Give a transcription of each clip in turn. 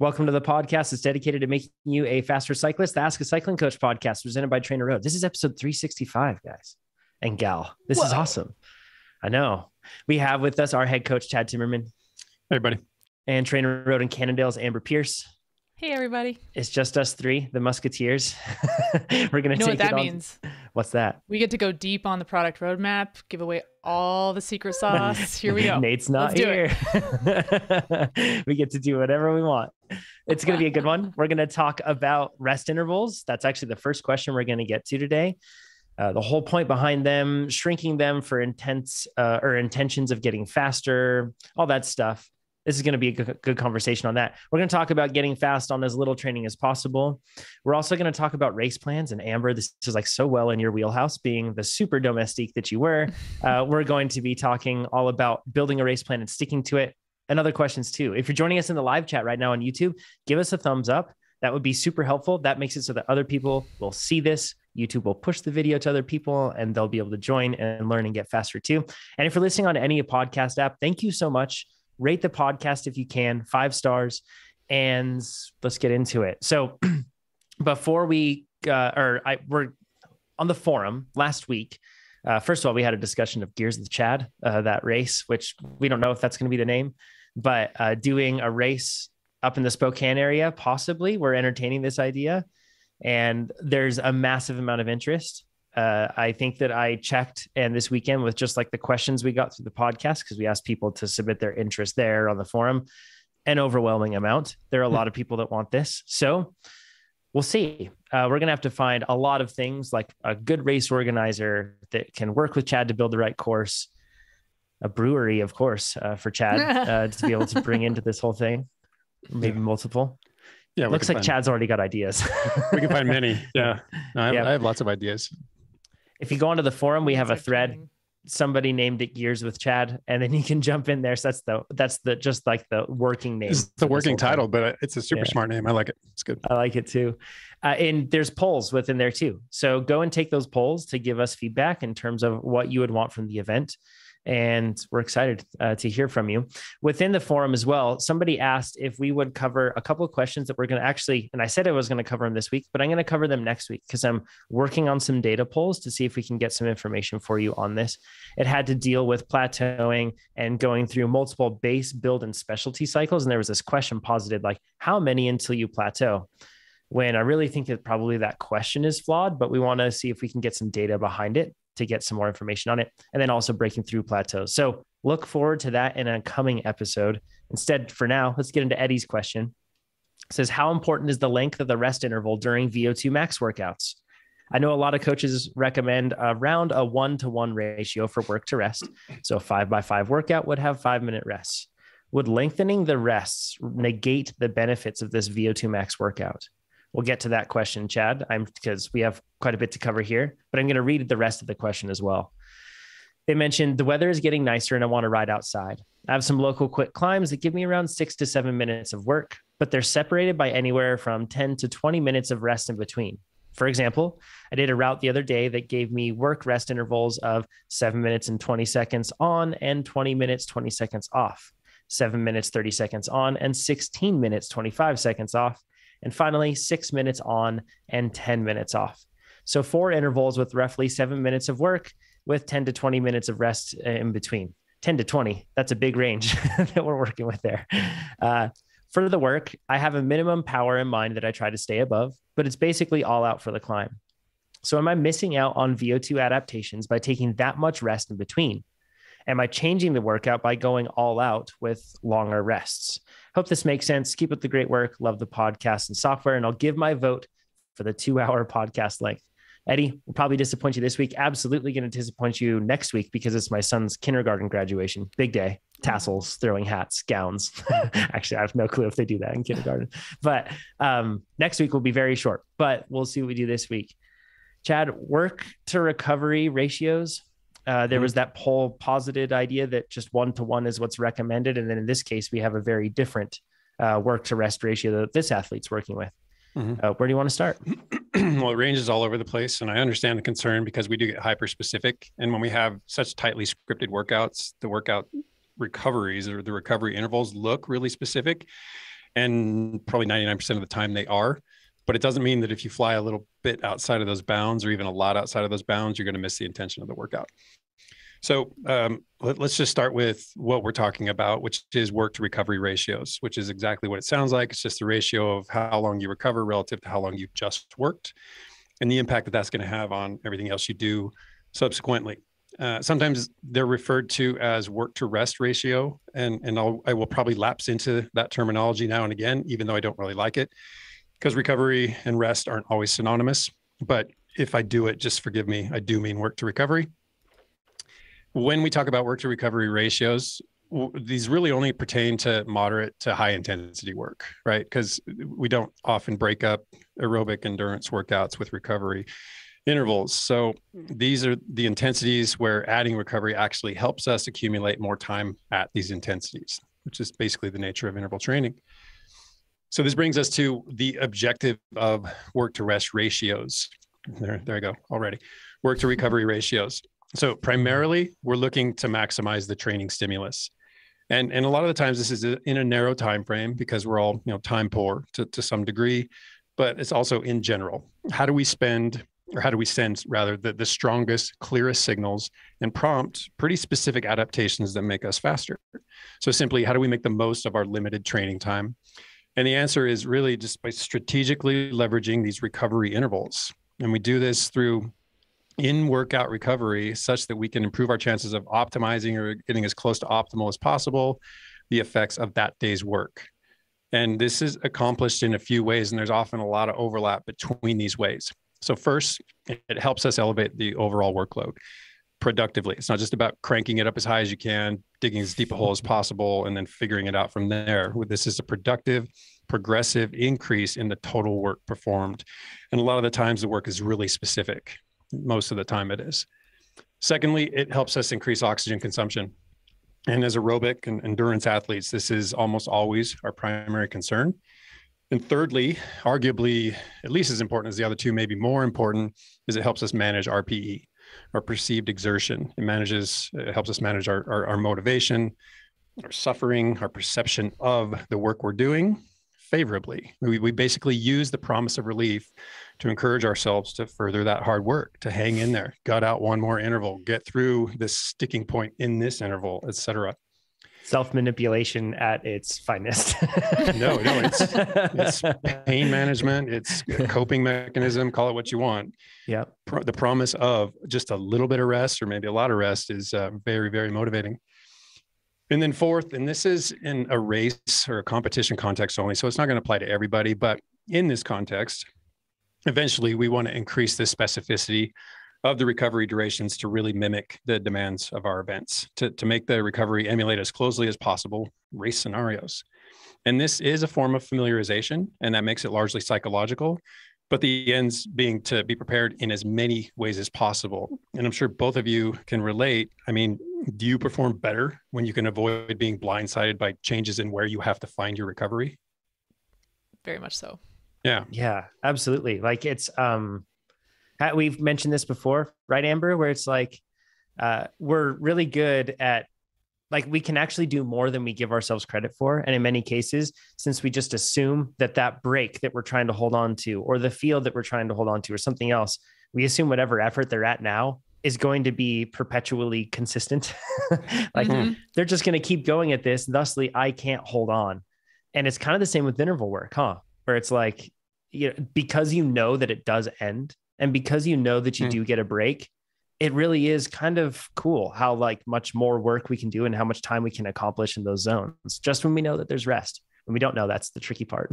Welcome to the podcast that's dedicated to making you a faster cyclist. The Ask a Cycling Coach podcast presented by Trainer Road. This is episode 365, guys and gal. This is awesome. I know. We have with us our head coach, Chad Timmerman. Hey, everybody. And Trainer Road in Cannondale's Amber Pierce. Hey, everybody. It's just us three, the Musketeers. We're going to take what that means. What's that? We get to go deep on the product roadmap, give away all the secret sauce. Here we go. Nate's not here. We get to do whatever we want. It's going to be a good one. We're going to talk about rest intervals. That's actually the first question we're going to get to today. The whole point behind them, shrinking them for intentions of getting faster, all that stuff. This is going to be a good conversation on that. We're going to talk about getting fast on as little training as possible. We're also going to talk about race plans. And Amber, this is like so well in your wheelhouse, being the super domestique that you were. We're going to be talking all about building a race plan and sticking to it, and other questions too. If you're joining us in the live chat right now on YouTube, give us a thumbs up. That would be super helpful. That makes it so that other people will see this. YouTube will push the video to other people and they'll be able to join and learn and get faster too. And if you're listening on any podcast app, thank you so much. Rate the podcast if you can, 5 stars, and let's get into it. So before we were on the forum last week, first of all, we had a discussion of Gears of the Chad, that race, which we don't know if that's going to be the name, but doing a race up in the Spokane area, possibly. We're entertaining this idea, and there's a massive amount of interest. I think that I checked and this weekend with just like the questions we got through the podcast, because we asked people to submit their interest there on the forum, an overwhelming amount. There are a lot of people that want this. So we'll see. We're going to have to find a lot of things, like a good race organizer that can work with Chad to build the right course, a brewery, of course, for Chad to be able to bring into this whole thing, maybe multiple. Yeah, looks like Chad's already got ideas. We can find many. Yeah. No, I have lots of ideas. If you go onto the forum, we have a thread. Somebody named it Gears with Chad, and then you can jump in there. So that's the just like the working name. It's the working title, but it's a super smart name. I like it. It's good. I like it too. And there's polls within there too. So go and take those polls to give us feedback in terms of what you would want from the event. And we're excited to hear from you. Within the forum as well, somebody asked if we would cover a couple of questions that we're going to actually, and I said I was going to cover them this week, but I'm going to cover them next week because I'm working on some data polls to see if we can get some information for you on this. It had to deal with plateauing and going through multiple base, build, and specialty cycles. And there was this question posited, like, how many until you plateau? When I really think that probably that question is flawed, but we want to see if we can get some data behind it to get some more information on it, and then also breaking through plateaus. So look forward to that in a coming episode. Instead, for now, let's get into Eddie's question. It says, how important is the length of the rest interval during VO2 max workouts? I know a lot of coaches recommend around a 1-to-1 ratio for work to rest. So 5x5 workout would have 5-minute rests. Would lengthening the rests negate the benefits of this VO2 max workout? We'll get to that question, Chad, because we have quite a bit to cover here, but I'm going to read the rest of the question as well. They mentioned the weather is getting nicer and I want to ride outside. I have some local quick climbs that give me around 6 to 7 minutes of work, but they're separated by anywhere from 10 to 20 minutes of rest in between. For example, I did a route the other day that gave me work rest intervals of 7 minutes and 20 seconds on and 20 minutes, 20 seconds off, 7 minutes, 30 seconds on and 16 minutes, 25 seconds off. And finally, 6 minutes on and 10 minutes off. So 4 intervals with roughly 7 minutes of work with 10 to 20 minutes of rest in between. 10 to 20, that's a big range that we're working with there. For the work, I have a minimum power in mind that I try to stay above, but it's basically all out for the climb. So am I missing out on VO2 adaptations by taking that much rest in between? Am I changing the workout by going all out with longer rests? Hope this makes sense. Keep up the great work. Love the podcast and software. And I'll give my vote for the 2-hour podcast length. Eddie, we'll probably disappoint you this week. Absolutely going to disappoint you next week because it's my son's kindergarten graduation. Big day. Tassels, throwing hats, gowns. Actually, I have no clue if they do that in kindergarten. But next week will be very short. But we'll see what we do this week. Chad, work to recovery ratios. There was that poll posited idea that just 1-to-1 is what's recommended. And then in this case, we have a very different work to rest ratio that this athlete's working with. Mm-hmm. Where do you want to start? Well, it ranges all over the place. And I understand the concern because we do get hyper specific. And when we have such tightly scripted workouts, the workout recoveries or the recovery intervals look really specific. and probably 99% of the time they are. But it doesn't mean that if you fly a little bit outside of those bounds, or even a lot outside of those bounds, you're going to miss the intention of the workout. So let's just start with what we're talking about, which is work to recovery ratios, which is exactly what it sounds like. It's just the ratio of how long you recover relative to how long you've just worked, and the impact that that's going to have on everything else you do subsequently. Sometimes they're referred to as work to rest ratio, and I will probably lapse into that terminology now and again, even though I don't really like it, because recovery and rest aren't always synonymous. But if I do it, just forgive me, I do mean work to recovery. When we talk about work to recovery ratios, these really only pertain to moderate to high intensity work, right? Because we don't often break up aerobic endurance workouts with recovery intervals. So these are the intensities where adding recovery actually helps us accumulate more time at these intensities, which is basically the nature of interval training. So this brings us to the objective of work to rest ratios. There I go already. Work to recovery ratios. So primarily, we're looking to maximize the training stimulus. And a lot of the times this is in a narrow time frame because we're all, you know, time poor to some degree, but it's also in general. How do we spend, or how do we send rather, the strongest, clearest signals and prompt pretty specific adaptations that make us faster? So simply, how do we make the most of our limited training time? And the answer is really just by strategically leveraging these recovery intervals. And we do this through in-workout recovery such that we can improve our chances of optimizing or getting as close to optimal as possible the effects of that day's work. And this is accomplished in a few ways, and there's often a lot of overlap between these ways. So first, it helps us elevate the overall workload productively. It's not just about cranking it up as high as you can, digging as deep a hole as possible, and then figuring it out from there. This is a productive, progressive increase in the total work performed. And a lot of the times the work is really specific. Most of the time it is. Secondly, it helps us increase oxygen consumption. And as aerobic and endurance athletes, this is almost always our primary concern. And thirdly, arguably at least as important as the other two, maybe more important, is it helps us manage RPE, our perceived exertion. It helps us manage our motivation, our suffering, our perception of the work we're doing favorably. We basically use the promise of relief to encourage ourselves to further that hard work, to hang in there, gut out one more interval, get through this sticking point in this interval, et cetera. Self-manipulation at its finest. No, it's pain management. It's a coping mechanism. Call it what you want. Yeah. The promise of just a little bit of rest or maybe a lot of rest is very, very motivating. And then fourth, and this is in a race or a competition context only, so it's not going to apply to everybody, but in this context, eventually we want to increase the specificity of the recovery durations to really mimic the demands of our events, to make the recovery emulate as closely as possible race scenarios. And this is a form of familiarization, and that makes it largely psychological, but the ends being to be prepared in as many ways as possible. And I'm sure both of you can relate. I mean, do you perform better when you can avoid being blindsided by changes in where you have to find your recovery? Very much so. Yeah. Yeah, absolutely. Like it's, we've mentioned this before, right, Amber, where it's like, we're really good at, like, we can actually do more than we give ourselves credit for. And in many cases, since we just assume that that break that we're trying to hold on to, or the field that we're trying to hold on to, or something else, we assume whatever effort they're at now is going to be perpetually consistent. Like they're just going to keep going at this. Thusly, I can't hold on. And it's kind of the same with interval work, huh? Where it's like, you know, because you know that it does end, and because you know that you do get a break, it really is kind of cool how like much more work we can do and how much time we can accomplish in those zones, just when we know that there's rest. When we don't know, that's the tricky part.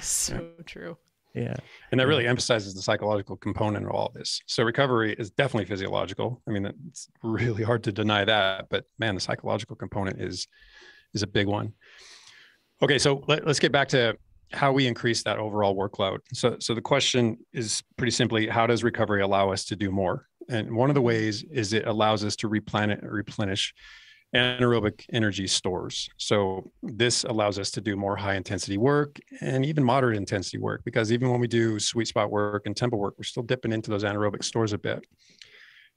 So true. Yeah. And that really emphasizes the psychological component of all of this. So recovery is definitely physiological. I mean, it's really hard to deny that, but man, the psychological component is a big one. Okay. So let's get back to how we increase that overall workload. So the question is pretty simply, how does recovery allow us to do more? And one of the ways is it allows us to replenish anaerobic energy stores. So this allows us to do more high intensity work and even moderate intensity work, because even when we do sweet spot work and tempo work, we're still dipping into those anaerobic stores a bit.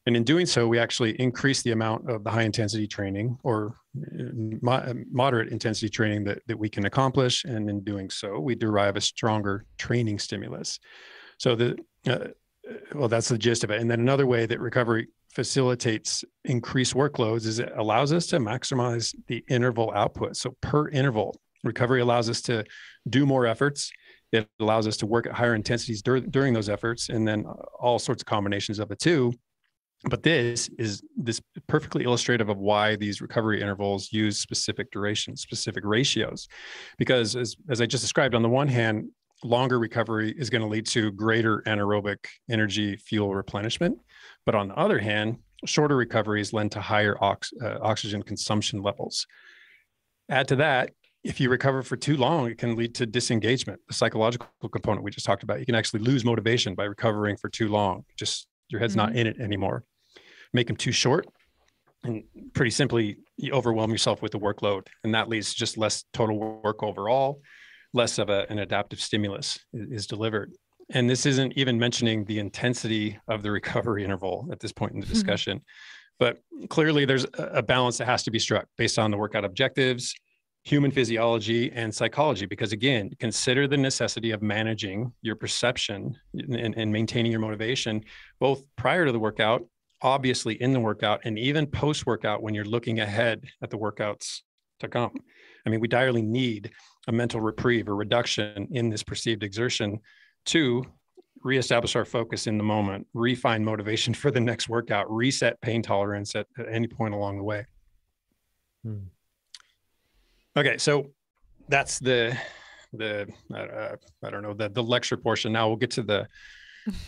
And in doing so, we actually increased the amount of the high intensity training or moderate intensity training that we can accomplish. And in doing so, we derive a stronger training stimulus. So that's the gist of it. And then another way that recovery facilitates increased workloads is it allows us to maximize the interval output. So per interval, recovery allows us to do more efforts. It allows us to work at higher intensities during those efforts, and then all sorts of combinations of the two. But this is perfectly illustrative of why these recovery intervals use specific durations, specific ratios, because as I just described, on the one hand, longer recovery is going to lead to greater anaerobic energy fuel replenishment. But on the other hand, shorter recoveries lend to higher oxygen consumption levels. Add to that, if you recover for too long, it can lead to disengagement, the psychological component we just talked about. You can actually lose motivation by recovering for too long. Just your head's not in it anymore. Make them too short, and pretty simply, you overwhelm yourself with the workload, and that leads to just less total work overall, less of an adaptive stimulus is delivered. And this isn't even mentioning the intensity of the recovery interval at this point in the discussion. But clearly, there's a balance that has to be struck based on the workout objectives, human physiology, and psychology, because again, consider the necessity of managing your perception and maintaining your motivation, both prior to the workout, obviously in the workout, and even post-workout when you're looking ahead at the workouts to come. I mean, we direly need a mental reprieve, a reduction in this perceived exertion to reestablish our focus in the moment, refine motivation for the next workout, reset pain tolerance at any point along the way. Okay, so that's the lecture portion. Now we'll get to the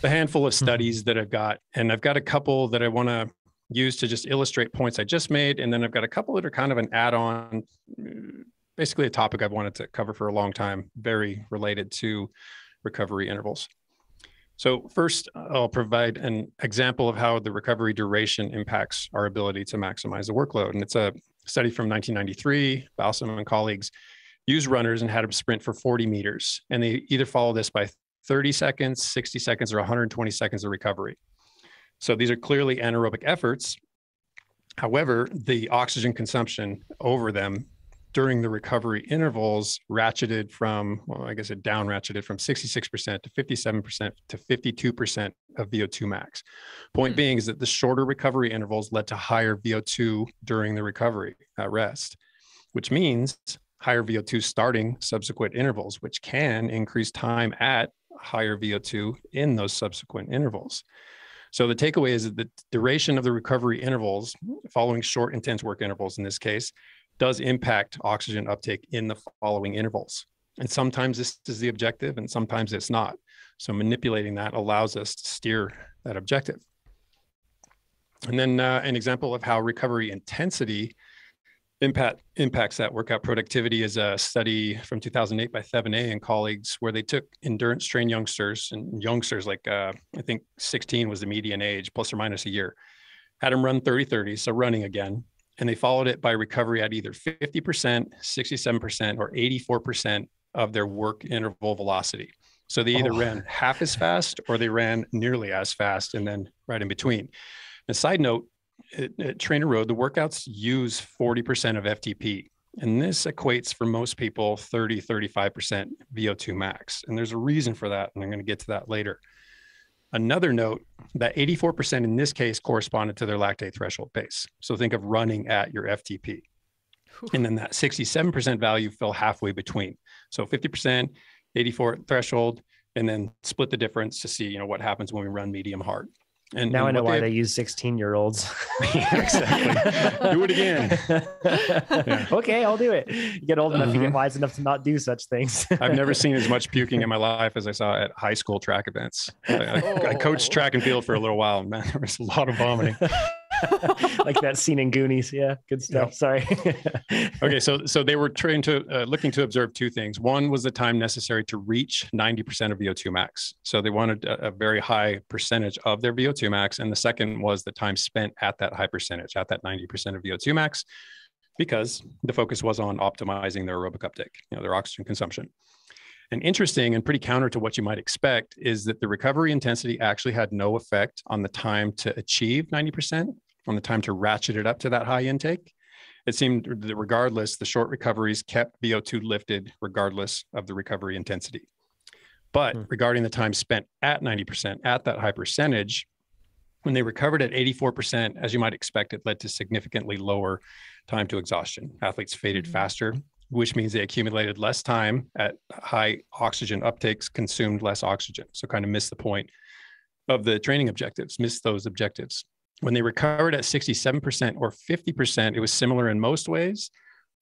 handful of studies that I've got, and I've got a couple that I want to use to just illustrate points I just made, and then I've got a couple that are kind of an add-on, basically a topic I've wanted to cover for a long time, very related to recovery intervals. So first, I'll provide an example of how the recovery duration impacts our ability to maximize the workload. And it's a study from 1993, Balsam and colleagues used runners and had them sprint for 40 meters. And they either follow this by 30 seconds, 60 seconds, or 120 seconds of recovery. So these are clearly anaerobic efforts. However, the oxygen consumption over them during the recovery intervals ratcheted from, well, I guess it down ratcheted from 66% to 57% to 52% of VO2 max. Point being is that the shorter recovery intervals led to higher VO2 during the recovery at rest, which means higher VO2 starting subsequent intervals, which can increase time at higher VO2 in those subsequent intervals. So the takeaway is that the duration of the recovery intervals following short intense work intervals in this case does impact oxygen uptake in the following intervals. And sometimes this is the objective and sometimes it's not. So manipulating that allows us to steer that objective. And then an example of how recovery intensity impacts that workout productivity is a study from 2008 by Thevenet and colleagues, where they took endurance trained youngsters, and youngsters like I think 16 was the median age, plus or minus a year, had them run 30-30, so running again. And they followed it by recovery at either 50%, 67%, or 84% of their work interval velocity. So they either ran half as fast or they ran nearly as fast, and then right in between. A side note, at Trainer Road, the workouts use 40% of FTP. And this equates for most people 30, 35% VO2 max. And there's a reason for that, and I'm going to get to that later. Another note, that 84% in this case corresponded to their lactate threshold pace. So think of running at your FTP. And then that 67% value fell halfway between. So 50%, 84 threshold, and then split the difference to see, you know, what happens when we run medium hard. And now I know why they use 16-year-olds. Exactly. Do it again. Yeah. Okay, I'll do it. You get old enough, you get wise enough to not do such things. I've never seen as much puking in my life as I saw at high school track events. I coached track and field for a little while, and man, there was a lot of vomiting. Like that scene in Goonies. Yeah, good stuff. Yep. Sorry. Okay, so they were trained to looking to observe two things. One was the time necessary to reach 90% of VO2 max. So they wanted a very high percentage of their VO2 max. And the second was the time spent at that high percentage, at that 90% of VO2 max, because the focus was on optimizing their aerobic uptake, you know, their oxygen consumption. And interesting and pretty counter to what you might expect is that the recovery intensity actually had no effect on the time to achieve 90%, on the time to ratchet it up to that high intake. It seemed that regardless, the short recoveries kept VO2 lifted regardless of the recovery intensity. But regarding the time spent at 90%, at that high percentage, when they recovered at 84%, as you might expect, it led to significantly lower time to exhaustion. Athletes faded faster, which means they accumulated less time at high oxygen uptakes, consumed less oxygen. So kind of missed the point of the training objectives, missed those objectives. When they recovered at 67% or 50%, it was similar in most ways,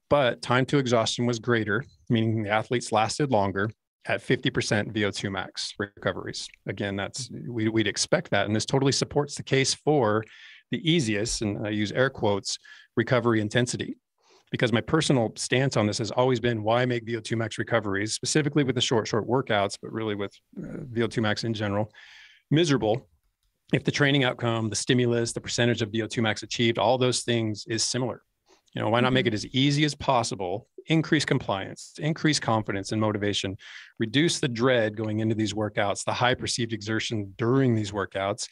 but time to exhaustion was greater, meaning the athletes lasted longer at 50% VO2 max recoveries. Again, that's we'd expect that. And this totally supports the case for the easiest, and I use air quotes, recovery intensity. Because my personal stance on this has always been, why make VO2 max recoveries, specifically with the short workouts, but really with VO2 max in general, miserable, if the training outcome, the stimulus, the percentage of VO2 max achieved, all those things is similar. You know, why not make it as easy as possible, increase compliance, increase confidence and motivation, reduce the dread going into these workouts, the high perceived exertion during these workouts,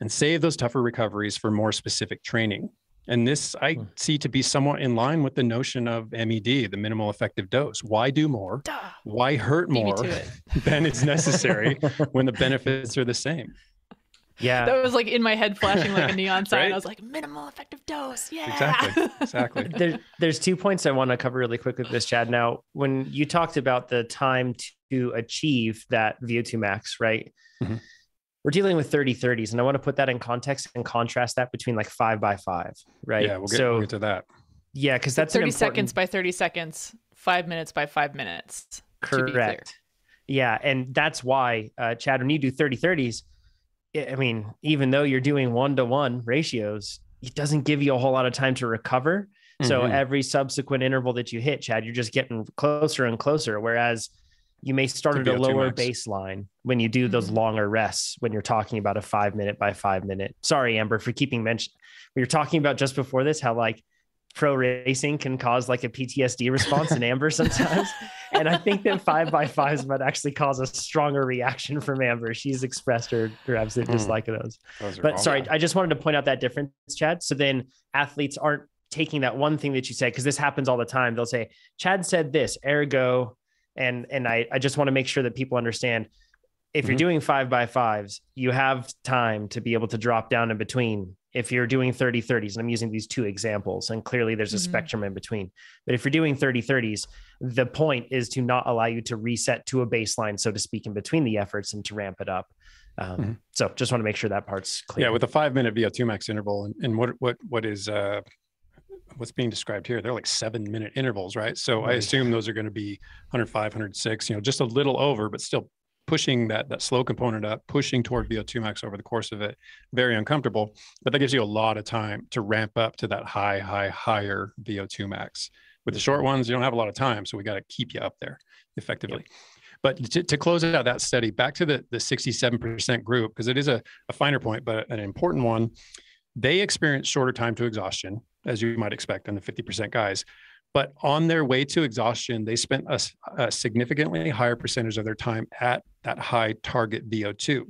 and save those tougher recoveries for more specific training. And this I see to be somewhat in line with the notion of MED, the minimal effective dose. Why do more? Why hurt more than it's necessary when the benefits are the same? Yeah. That was like in my head flashing like a neon sign. Right? I was like, minimal effective dose. Yeah. Exactly. There's 2 points I want to cover really quickly with this, Chad. Now, when you talked about the time to achieve that VO2 max, right? Mm-hmm. We're dealing with 30/30s, and I want to put that in context and contrast that between like 5x5, right? Yeah, we'll get to that. Yeah, because that's 30 seconds by 30 seconds, 5 minutes by 5 minutes. Correct. Yeah, and that's why, Chad, when you do 30/30s, I mean, even though you're doing 1-to-1 ratios, it doesn't give you a whole lot of time to recover. Mm-hmm. So every subsequent interval that you hit, Chad, you're just getting closer and closer, whereas you may start at a lower baseline when you do those longer rests, when you're talking about a 5 minute by 5 minute. Sorry, Amber, for keeping mentioning. We were talking about just before this, how like pro racing can cause like a PTSD response in Amber sometimes. And I think that 5x5s might actually cause a stronger reaction from Amber. She's expressed her absolute dislike of those. But sorry, I just wanted to point out that difference, Chad. So then athletes aren't taking that one thing that you said, because this happens all the time. They'll say, Chad said this, ergo... And I just want to make sure that people understand, if you're doing 5x5s, you have time to be able to drop down in between. If you're doing 30/30s, and I'm using these two examples, and clearly there's a spectrum in between, but if you're doing 30/30s, the point is to not allow you to reset to a baseline, so to speak, in between the efforts and to ramp it up. So just want to make sure that part's clear. Yeah. With a 5 minute VO2 max interval and what is, what's being described here, they're like 7 minute intervals, right? So I assume those are going to be 105, 106, you know, just a little over, but still pushing that slow component up, pushing toward VO2 max over the course of it. Very uncomfortable, but that gives you a lot of time to ramp up to that higher VO2 max. With the short ones, you don't have a lot of time. So we got to keep you up there effectively. Yep. But to close out that study, back to the 67% group, because it is a finer point, but an important one. They experienced shorter time to exhaustion, as you might expect in the 50% guys, but on their way to exhaustion, they spent a significantly higher percentage of their time at that high target VO2.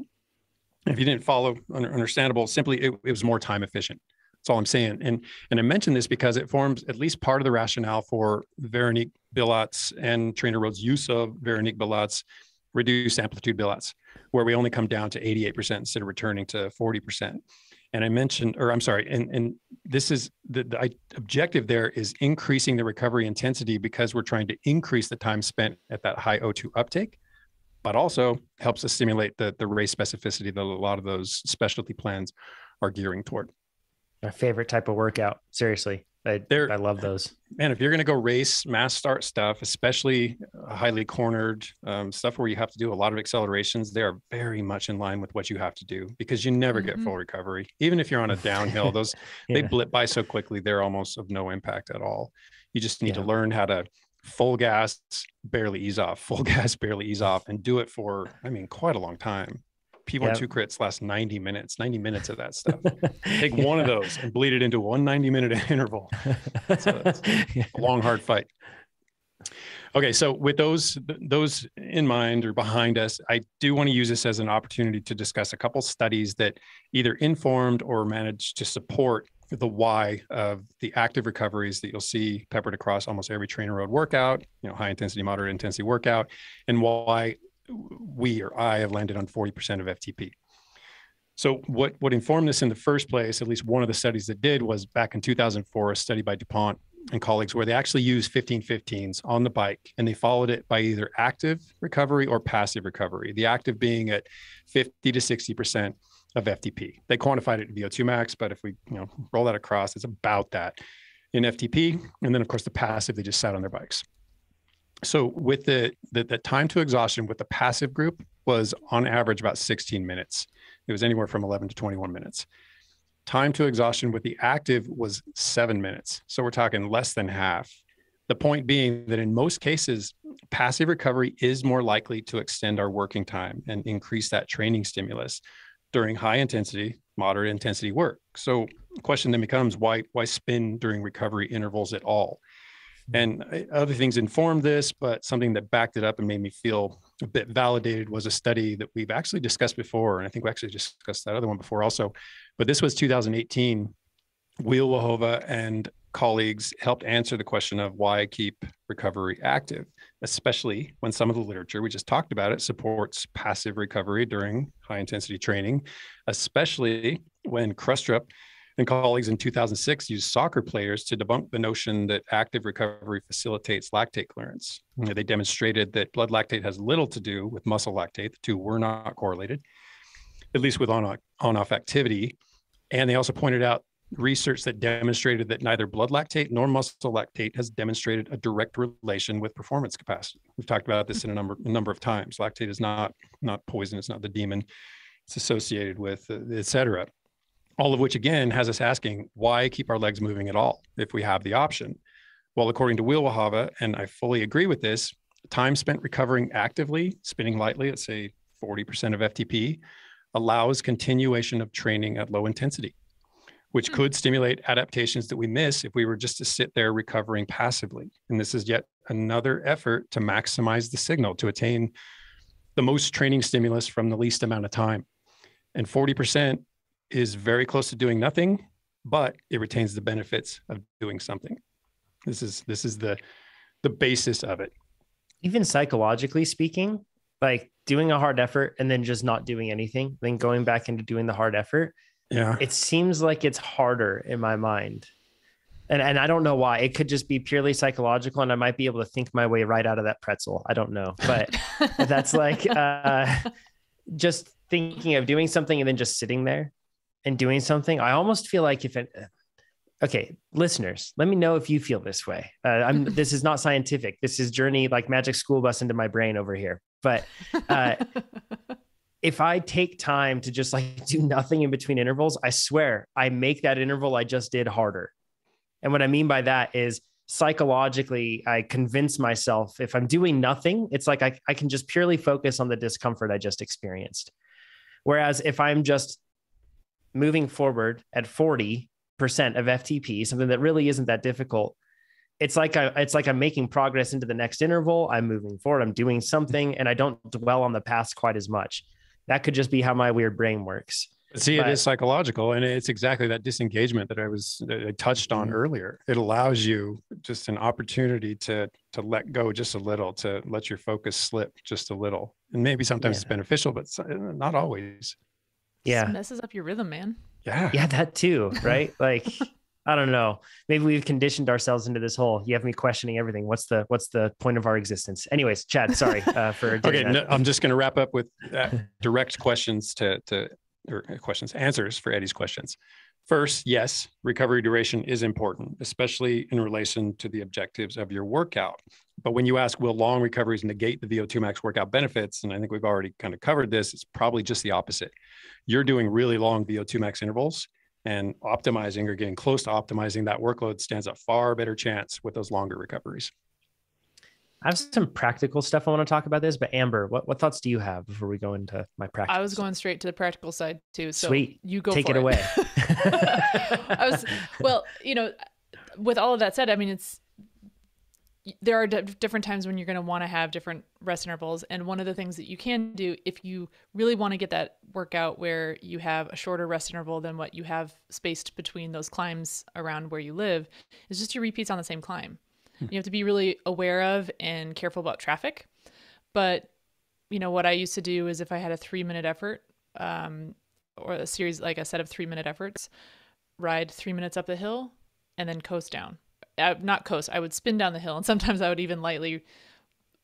If you didn't follow, understandable, simply it was more time efficient. That's all I'm saying. And I mention this because it forms at least part of the rationale for Veronique Billat's and Trainer Road's use of Veronique Billat's reduced amplitude Billats, where we only come down to 88% instead of returning to 40%. And I mentioned, or I'm sorry, and this is the objective there is increasing the recovery intensity, because we're trying to increase the time spent at that high O2 uptake, but also helps us stimulate the race specificity that a lot of those specialty plans are gearing toward. My favorite type of workout, seriously. I love those. Man, if you're going to go race, mass start stuff, especially highly cornered stuff where you have to do a lot of accelerations, they are very much in line with what you have to do, because you never get full recovery. Even if you're on a downhill, those they blip by so quickly, they're almost of no impact at all. You just need to learn how to full gas, barely ease off, full gas, barely ease off, and do it for, I mean, quite a long time. P1-2 crits last 90 minutes of that stuff. Take one of those and bleed it into one 90-minute interval. So it's a long, hard fight. Okay, so with those in mind or behind us, I do want to use this as an opportunity to discuss a couple studies that either informed or managed to support the why of the active recoveries that you'll see peppered across almost every Trainer Road workout, you know, high intensity, moderate intensity workout, and why we or I have landed on 40% of FTP. So what informed this in the first place, at least one of the studies that did, was back in 2004, a study by DuPont and colleagues where they actually used 15-15s on the bike, and they followed it by either active recovery or passive recovery, the active being at 50 to 60% of FTP. They quantified it in VO2 max, but if we roll that across, it's about that in FTP. And then of course the passive, they just sat on their bikes. So with the time to exhaustion with the passive group was on average about 16 minutes. It was anywhere from 11 to 21 minutes. Time to exhaustion with the active was 7 minutes. So we're talking less than half. The point being that in most cases, passive recovery is more likely to extend our working time and increase that training stimulus during high intensity, moderate intensity work. So the question then becomes, why spin during recovery intervals at all? And other things informed this, but something that backed it up and made me feel a bit validated was a study that we've actually discussed before. And I think we actually discussed that other one before also, but this was 2018. Wielwhaba and colleagues helped answer the question of why keep recovery active, especially when some of the literature, we just talked about it, supports passive recovery during high intensity training, especially when Krustrup and colleagues in 2006 used soccer players to debunk the notion that active recovery facilitates lactate clearance. Mm-hmm. They demonstrated that blood lactate has little to do with muscle lactate. The two were not correlated, at least with on-off activity. And they also pointed out research that demonstrated that neither blood lactate nor muscle lactate has demonstrated a direct relation with performance capacity. We've talked about this in a number of times. Lactate is not poison. It's not the demon. It's associated with, et cetera. All of which, again, has us asking, why keep our legs moving at all if we have the option? Well, according to Wielwhaba, and I fully agree with this, time spent recovering actively, spinning lightly at, say, 40% of FTP, allows continuation of training at low intensity, which could stimulate adaptations that we miss if we were just to sit there recovering passively. And this is yet another effort to maximize the signal, to attain the most training stimulus from the least amount of time. And 40% is very close to doing nothing, but it retains the benefits of doing something. This is the basis of it. Even psychologically speaking, like doing a hard effort and then just not doing anything, then going back into doing the hard effort. Yeah. It seems like it's harder in my mind. And I don't know why. It could just be purely psychological, and I might be able to think my way right out of that pretzel. I don't know, but that's like just thinking of doing something and then just sitting there and doing something. I almost feel like okay, listeners, let me know if you feel this way. This is not scientific. This is journey like magic school bus into my brain over here. But if I take time to just like do nothing in between intervals, I swear I make that interval I just did harder. And what I mean by that is psychologically, I convince myself if I'm doing nothing, it's like I can just purely focus on the discomfort I just experienced. Whereas if I'm just moving forward at 40% of FTP, something that really isn't that difficult, it's like I'm making progress into the next interval. I'm moving forward. I'm doing something, and I don't dwell on the past quite as much. That could just be how my weird brain works. See, it is psychological, and it's exactly that disengagement that I touched on earlier. It allows you just an opportunity to let go just a little, to let your focus slip just a little, and maybe sometimes it's beneficial, but not always. Yeah. It messes up your rhythm, man. Yeah. Yeah, that too, right? Like, I don't know. Maybe we've conditioned ourselves into this whole, you have me questioning everything. What's the point of our existence? Anyways, Chad, sorry for doing that. No, I'm just going to wrap up with direct questions answers for Eddie's questions. First, yes, recovery duration is important, especially in relation to the objectives of your workout. But when you ask, will long recoveries negate the VO2 max workout benefits? And I think we've already kind of covered this. It's probably just the opposite. You're doing really long VO2 max intervals, and optimizing or getting close to optimizing that workload stands a far better chance with those longer recoveries. I have some practical stuff I want to talk about this, but Amber, what thoughts do you have before we go into my practice? I was going straight to the practical side too. So sweet. You go take it away. Well, with all of that said, I mean, it's there are different times when you're going to want to have different rest intervals. And one of the things that you can do if you really want to get that workout where you have a shorter rest interval than what you have spaced between those climbs around where you live is just your repeats on the same climb. You have to be really aware of and careful about traffic. But, you know, what I used to do is if I had a 3-minute effort or a series, like a set of 3-minute efforts, ride 3 minutes up the hill and then coast down. Not coast, I would spin down the hill, and sometimes I would even lightly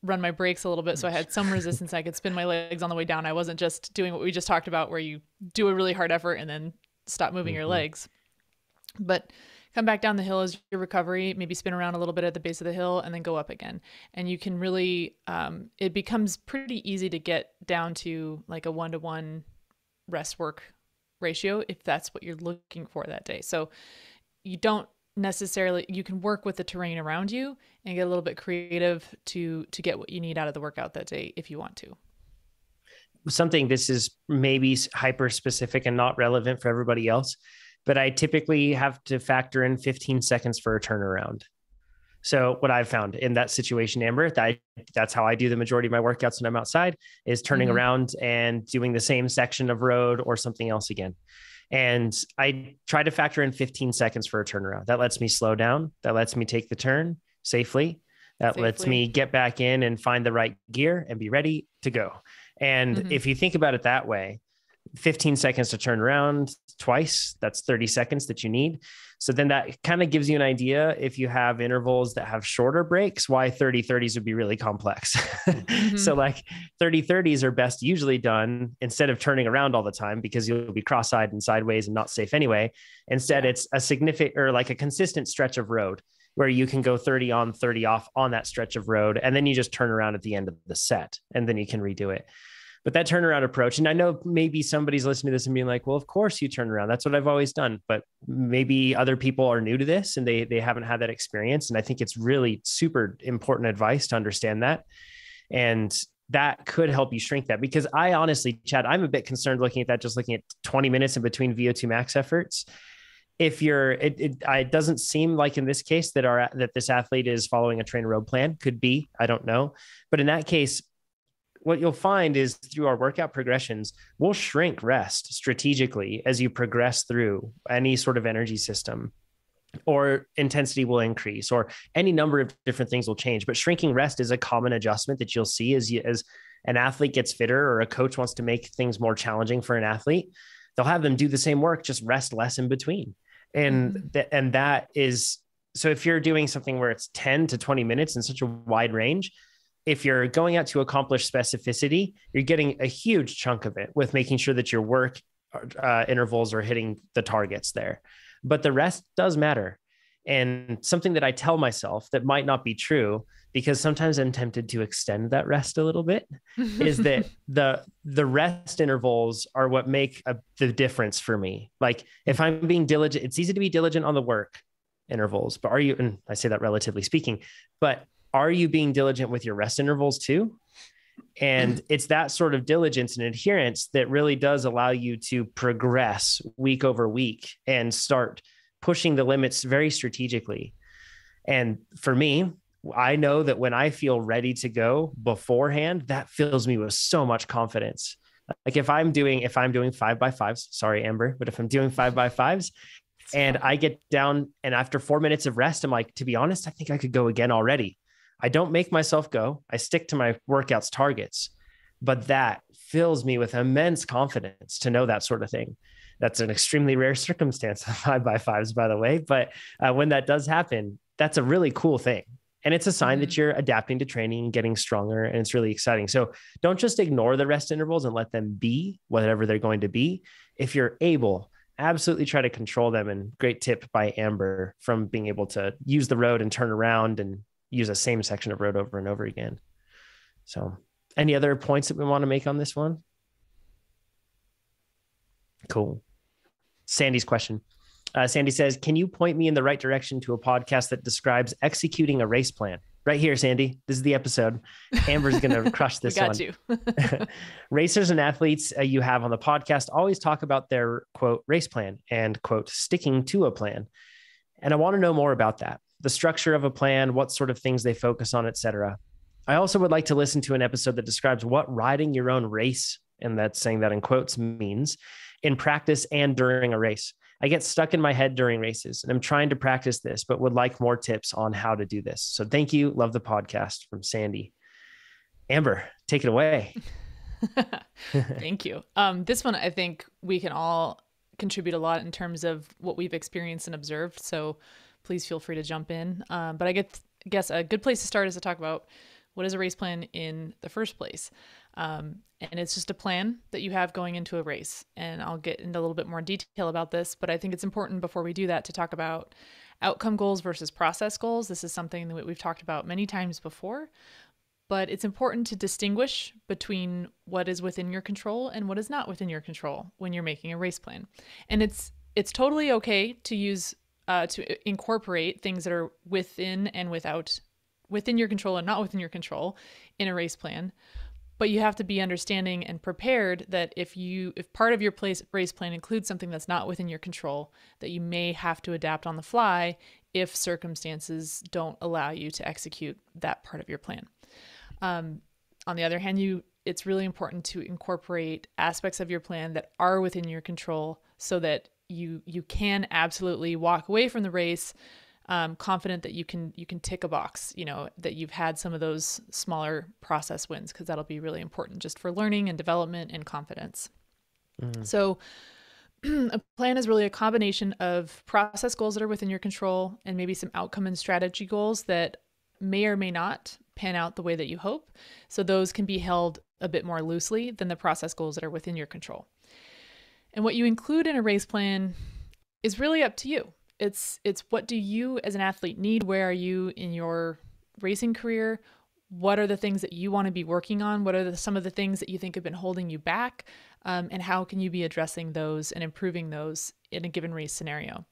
run my brakes a little bit so I had some resistance. I could spin my legs on the way down. I wasn't just doing what we just talked about where you do a really hard effort and then stop moving your legs. But come back down the hill as your recovery, maybe spin around a little bit at the base of the hill and then go up again. And you can really, it becomes pretty easy to get down to like a 1-to-1 rest work ratio if that's what you're looking for that day. So you don't necessarily, you can work with the terrain around you and get a little bit creative to get what you need out of the workout that day if you want to. Something, this is maybe hyper specific and not relevant for everybody else, but I typically have to factor in 15 seconds for a turnaround. So what I've found in that situation, Amber, that's how I do the majority of my workouts when I'm outside, is turning around and doing the same section of road or something else again. And I try to factor in 15 seconds for a turnaround. That lets me slow down. That lets me take the turn safely. That lets me get back in and find the right gear and be ready to go. And if you think about it that way, 15 seconds to turn around twice, that's 30 seconds that you need. So then that kind of gives you an idea. If you have intervals that have shorter breaks, why 30-30s would be really complex. So like 30-30s are best usually done instead of turning around all the time, because you'll be cross-eyed and sideways and not safe anyway. Instead, it's a significant or like a consistent stretch of road where you can go 30 on, 30 off on that stretch of road. And then you just turn around at the end of the set and then you can redo it. But that turnaround approach, and I know maybe somebody's listening to this and being like, well, of course you turn around. That's what I've always done. But maybe other people are new to this and they haven't had that experience. And I think it's really super important advice to understand that. And that could help you shrink that, because I honestly, Chad, I'm a bit concerned looking at that, just looking at 20 minutes in between VO2 max efforts. If you're, it doesn't seem like in this case that that this athlete is following a train road plan. Could be, I don't know. But in that case, what you'll find is through our workout progressions, we'll shrink rest strategically as you progress through any sort of energy system, or intensity will increase, or any number of different things will change. But shrinking rest is a common adjustment that you'll see as an athlete gets fitter or a coach wants to make things more challenging for an athlete. They'll have them do the same work, just rest less in between. And that is, so if you're doing something where it's 10 to 20 minutes in such a wide range, if you're going out to accomplish specificity, you're getting a huge chunk of it with making sure that your work intervals are hitting the targets there. But the rest does matter. And something that I tell myself that might not be true, because sometimes I'm tempted to extend that rest a little bit, is that the rest intervals are what make the difference for me. Like if I'm being diligent, it's easy to be diligent on the work intervals, but are you, and I say that relatively speaking, but are you being diligent with your rest intervals too? And it's that sort of diligence and adherence that really does allow you to progress week over week and start pushing the limits very strategically. And for me, I know that when I feel ready to go beforehand, that fills me with so much confidence. Like if I'm doing 5x5s, sorry, Amber, but if I'm doing 5x5s, and I get down and after 4 minutes of rest, I'm like, to be honest, I think I could go again already. I don't make myself go. I stick to my workouts targets, but that fills me with immense confidence to know that sort of thing. That's an extremely rare circumstance, 5x5s, by the way. But when that does happen, that's a really cool thing. And it's a sign that you're adapting to training and getting stronger. And it's really exciting. So don't just ignore the rest intervals and let them be whatever they're going to be. If you're able, absolutely try to control them. And great tip by Amber from being able to use the road and turn around and use the same section of road over and over again. So any other points that we want to make on this one? Cool. Sandy's question. Sandy says, can you point me in the right direction to a podcast that describes executing a race plan? Right here, Sandy, this is the episode. Amber's going to crush this one. You. Racers and athletes you have on the podcast always talk about their quote race plan and quote sticking to a plan. And I want to know more about that. the structure of a plan, what sort of things they focus on, etc. I also would like to listen to an episode that describes what riding your own race, and that's saying that in quotes, means in practice and during a race. I get stuck in my head during races and I'm trying to practice this, but would like more tips on how to do this. So thank you. Love the podcast. From Sandy. Amber, take it away. Thank you. This one, I think we can all contribute a lot in terms of what we've experienced and observed. So please feel free to jump in. But I guess a good place to start is to talk about what is a race plan in the first place. And it's just a plan that you have going into a race. And I'll get into a little bit more detail about this, but I think it's important before we do that to talk about outcome goals versus process goals. This is something that we've talked about many times before, but it's important to distinguish between what is within your control and what is not within your control when you're making a race plan. And it's totally okay to use, to incorporate things that are within and within your control and not within your control in a race plan. But you have to be understanding and prepared that if part of your race plan includes something that's not within your control, that you may have to adapt on the fly if circumstances don't allow you to execute that part of your plan. On the other hand, it's really important to incorporate aspects of your plan that are within your control so that you can absolutely walk away from the race confident that you can tick a box, you know, that you've had some of those smaller process wins, because that'll be really important just for learning and development and confidence. Mm-hmm. So a plan is really a combination of process goals that are within your control and maybe some outcome and strategy goals that may or may not pan out the way that you hope. So those can be held a bit more loosely than the process goals that are within your control. And what you include in a race plan is really up to you. It's what do you as an athlete need? Where are you in your racing career? What are the things that you want to be working on? What are some of the things that you think have been holding you back? And how can you be addressing those and improving those in a given race scenario?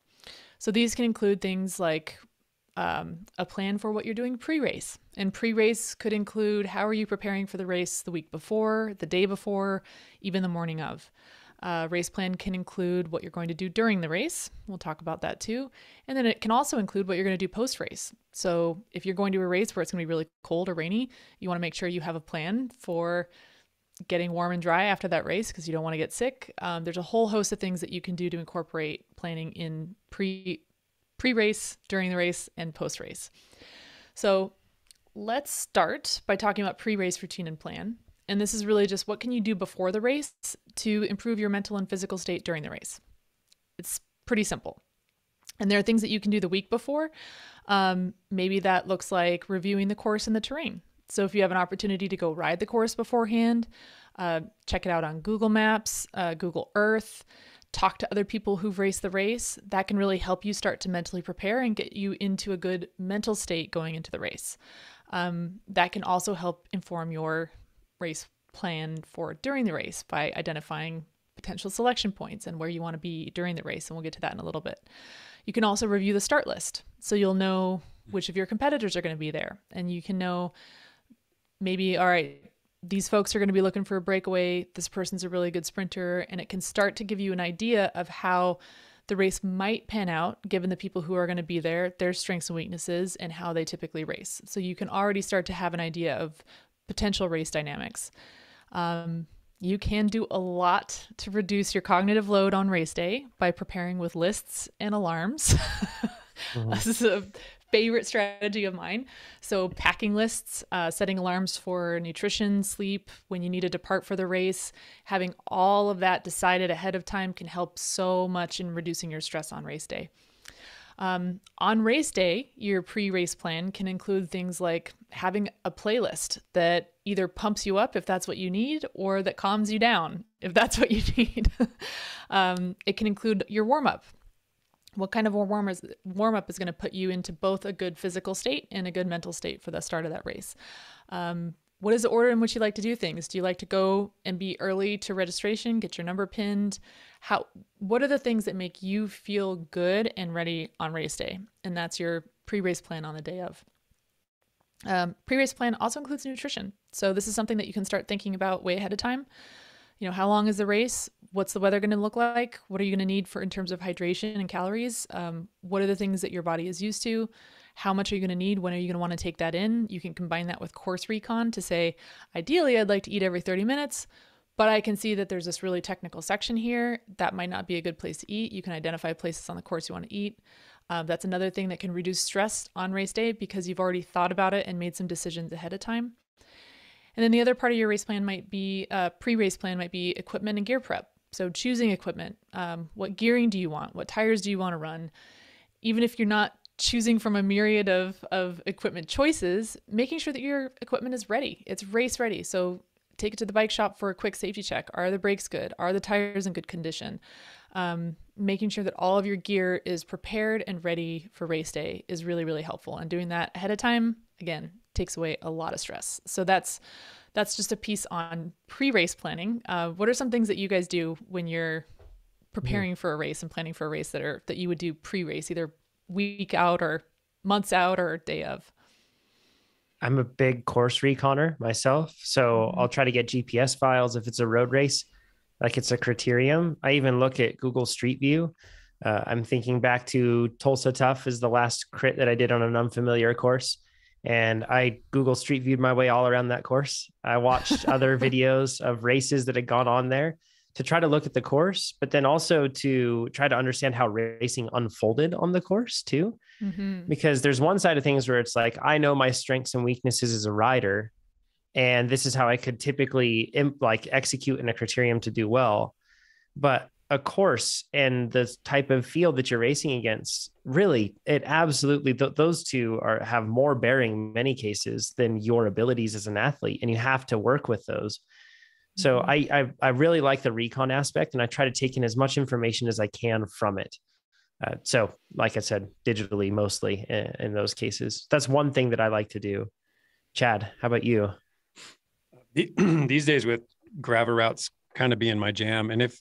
So these can include things like a plan for what you're doing pre-race. And pre-race could include how are you preparing for the race the week before, the day before, even the morning of. Race plan can include what you're going to do during the race. We'll talk about that too. And then it can also include what you're going to do post-race. So if you're going to a race where it's going to be really cold or rainy, you want to make sure you have a plan for getting warm and dry after that race because you don't want to get sick. There's a whole host of things that you can do to incorporate planning in pre-race, during the race, and post-race. So let's start by talking about pre-race routine and plan. And this is really just what can you do before the race to improve your mental and physical state during the race. It's pretty simple. And there are things that you can do the week before. Maybe that looks like reviewing the course and the terrain. So if you have an opportunity to go ride the course beforehand, check it out on Google Maps, Google Earth, talk to other people who've raced the race. That can really help you start to mentally prepare and get you into a good mental state going into the race. That can also help inform your race plan for during the race by identifying potential selection points and where you want to be during the race. And we'll get to that in a little bit. You can also review the start list. So you'll know which of your competitors are going to be there. And you can know maybe, all right, these folks are going to be looking for a breakaway. This person's a really good sprinter. And it can start to give you an idea of how the race might pan out given the people who are going to be there, their strengths and weaknesses, and how they typically race. So you can already start to have an idea of potential race dynamics. You can do a lot to reduce your cognitive load on race day by preparing with lists and alarms. Mm-hmm. This is a favorite strategy of mine. So packing lists, setting alarms for nutrition, sleep, when you need to depart for the race, having all of that decided ahead of time can help so much in reducing your stress on race day. On race day, your pre-race plan can include things like having a playlist that either pumps you up if that's what you need, or that calms you down if that's what you need. It can include your warm-up. What kind of a warm-up is going to put you into both a good physical state and a good mental state for the start of that race? What is the order in which you like to do things? Do you like to go and be early to registration, get your number pinned? What are the things that make you feel good and ready on race day? And that's your pre-race plan on the day of. Pre-race plan also includes nutrition. So this is something that you can start thinking about way ahead of time. You know, how long is the race? What's the weather going to look like? What are you going to need in terms of hydration and calories? What are the things that your body is used to? how much are you going to need? When are you going to want to take that in? You can combine that with course recon to say, ideally, I'd like to eat every 30 minutes, but I can see that there's this really technical section here. That might not be a good place to eat. You can identify places on the course you want to eat. That's another thing that can reduce stress on race day because you've already thought about it and made some decisions ahead of time. And then the other part of your race plan might be, pre-race plan might be equipment and gear prep. So choosing equipment, what gearing do you want? What tires do you want to run? Even if you're not choosing from a myriad of equipment choices, making sure that your equipment is ready. It's race ready. So take it to the bike shop for a quick safety check. Are the brakes good? Are the tires in good condition? Making sure that all of your gear is prepared and ready for race day is really, really helpful. And doing that ahead of time, again, takes away a lot of stress. So that's just a piece on pre-race planning. What are some things that you guys do when you're preparing for a race and planning for a race that you would do pre-race, either week out or months out or day of? I'm a big course reconner myself, so I'll try to get GPS files if it's a road race, like it's a criterium. I even look at Google Street View. I'm thinking back to Tulsa Tough is the last crit that I did on an unfamiliar course. And I Google Street Viewed my way all around that course. I watched other videos of races that had gone on there to try to look at the course, but then also to try to understand how racing unfolded on the course too. Because there's one side of things where it's like, I know my strengths and weaknesses as a rider, and this is how I could typically execute in a criterium to do well. But a course and the type of field that you're racing against, really, it absolutely, those two have more bearing in many cases than your abilities as an athlete, and you have to work with those. So I really like the recon aspect, and I try to take in as much information as I can from it. So like I said, digitally, mostly in those cases. That's one thing that I like to do. Chad, how about you? These days with gravel routes kind of being my jam. And if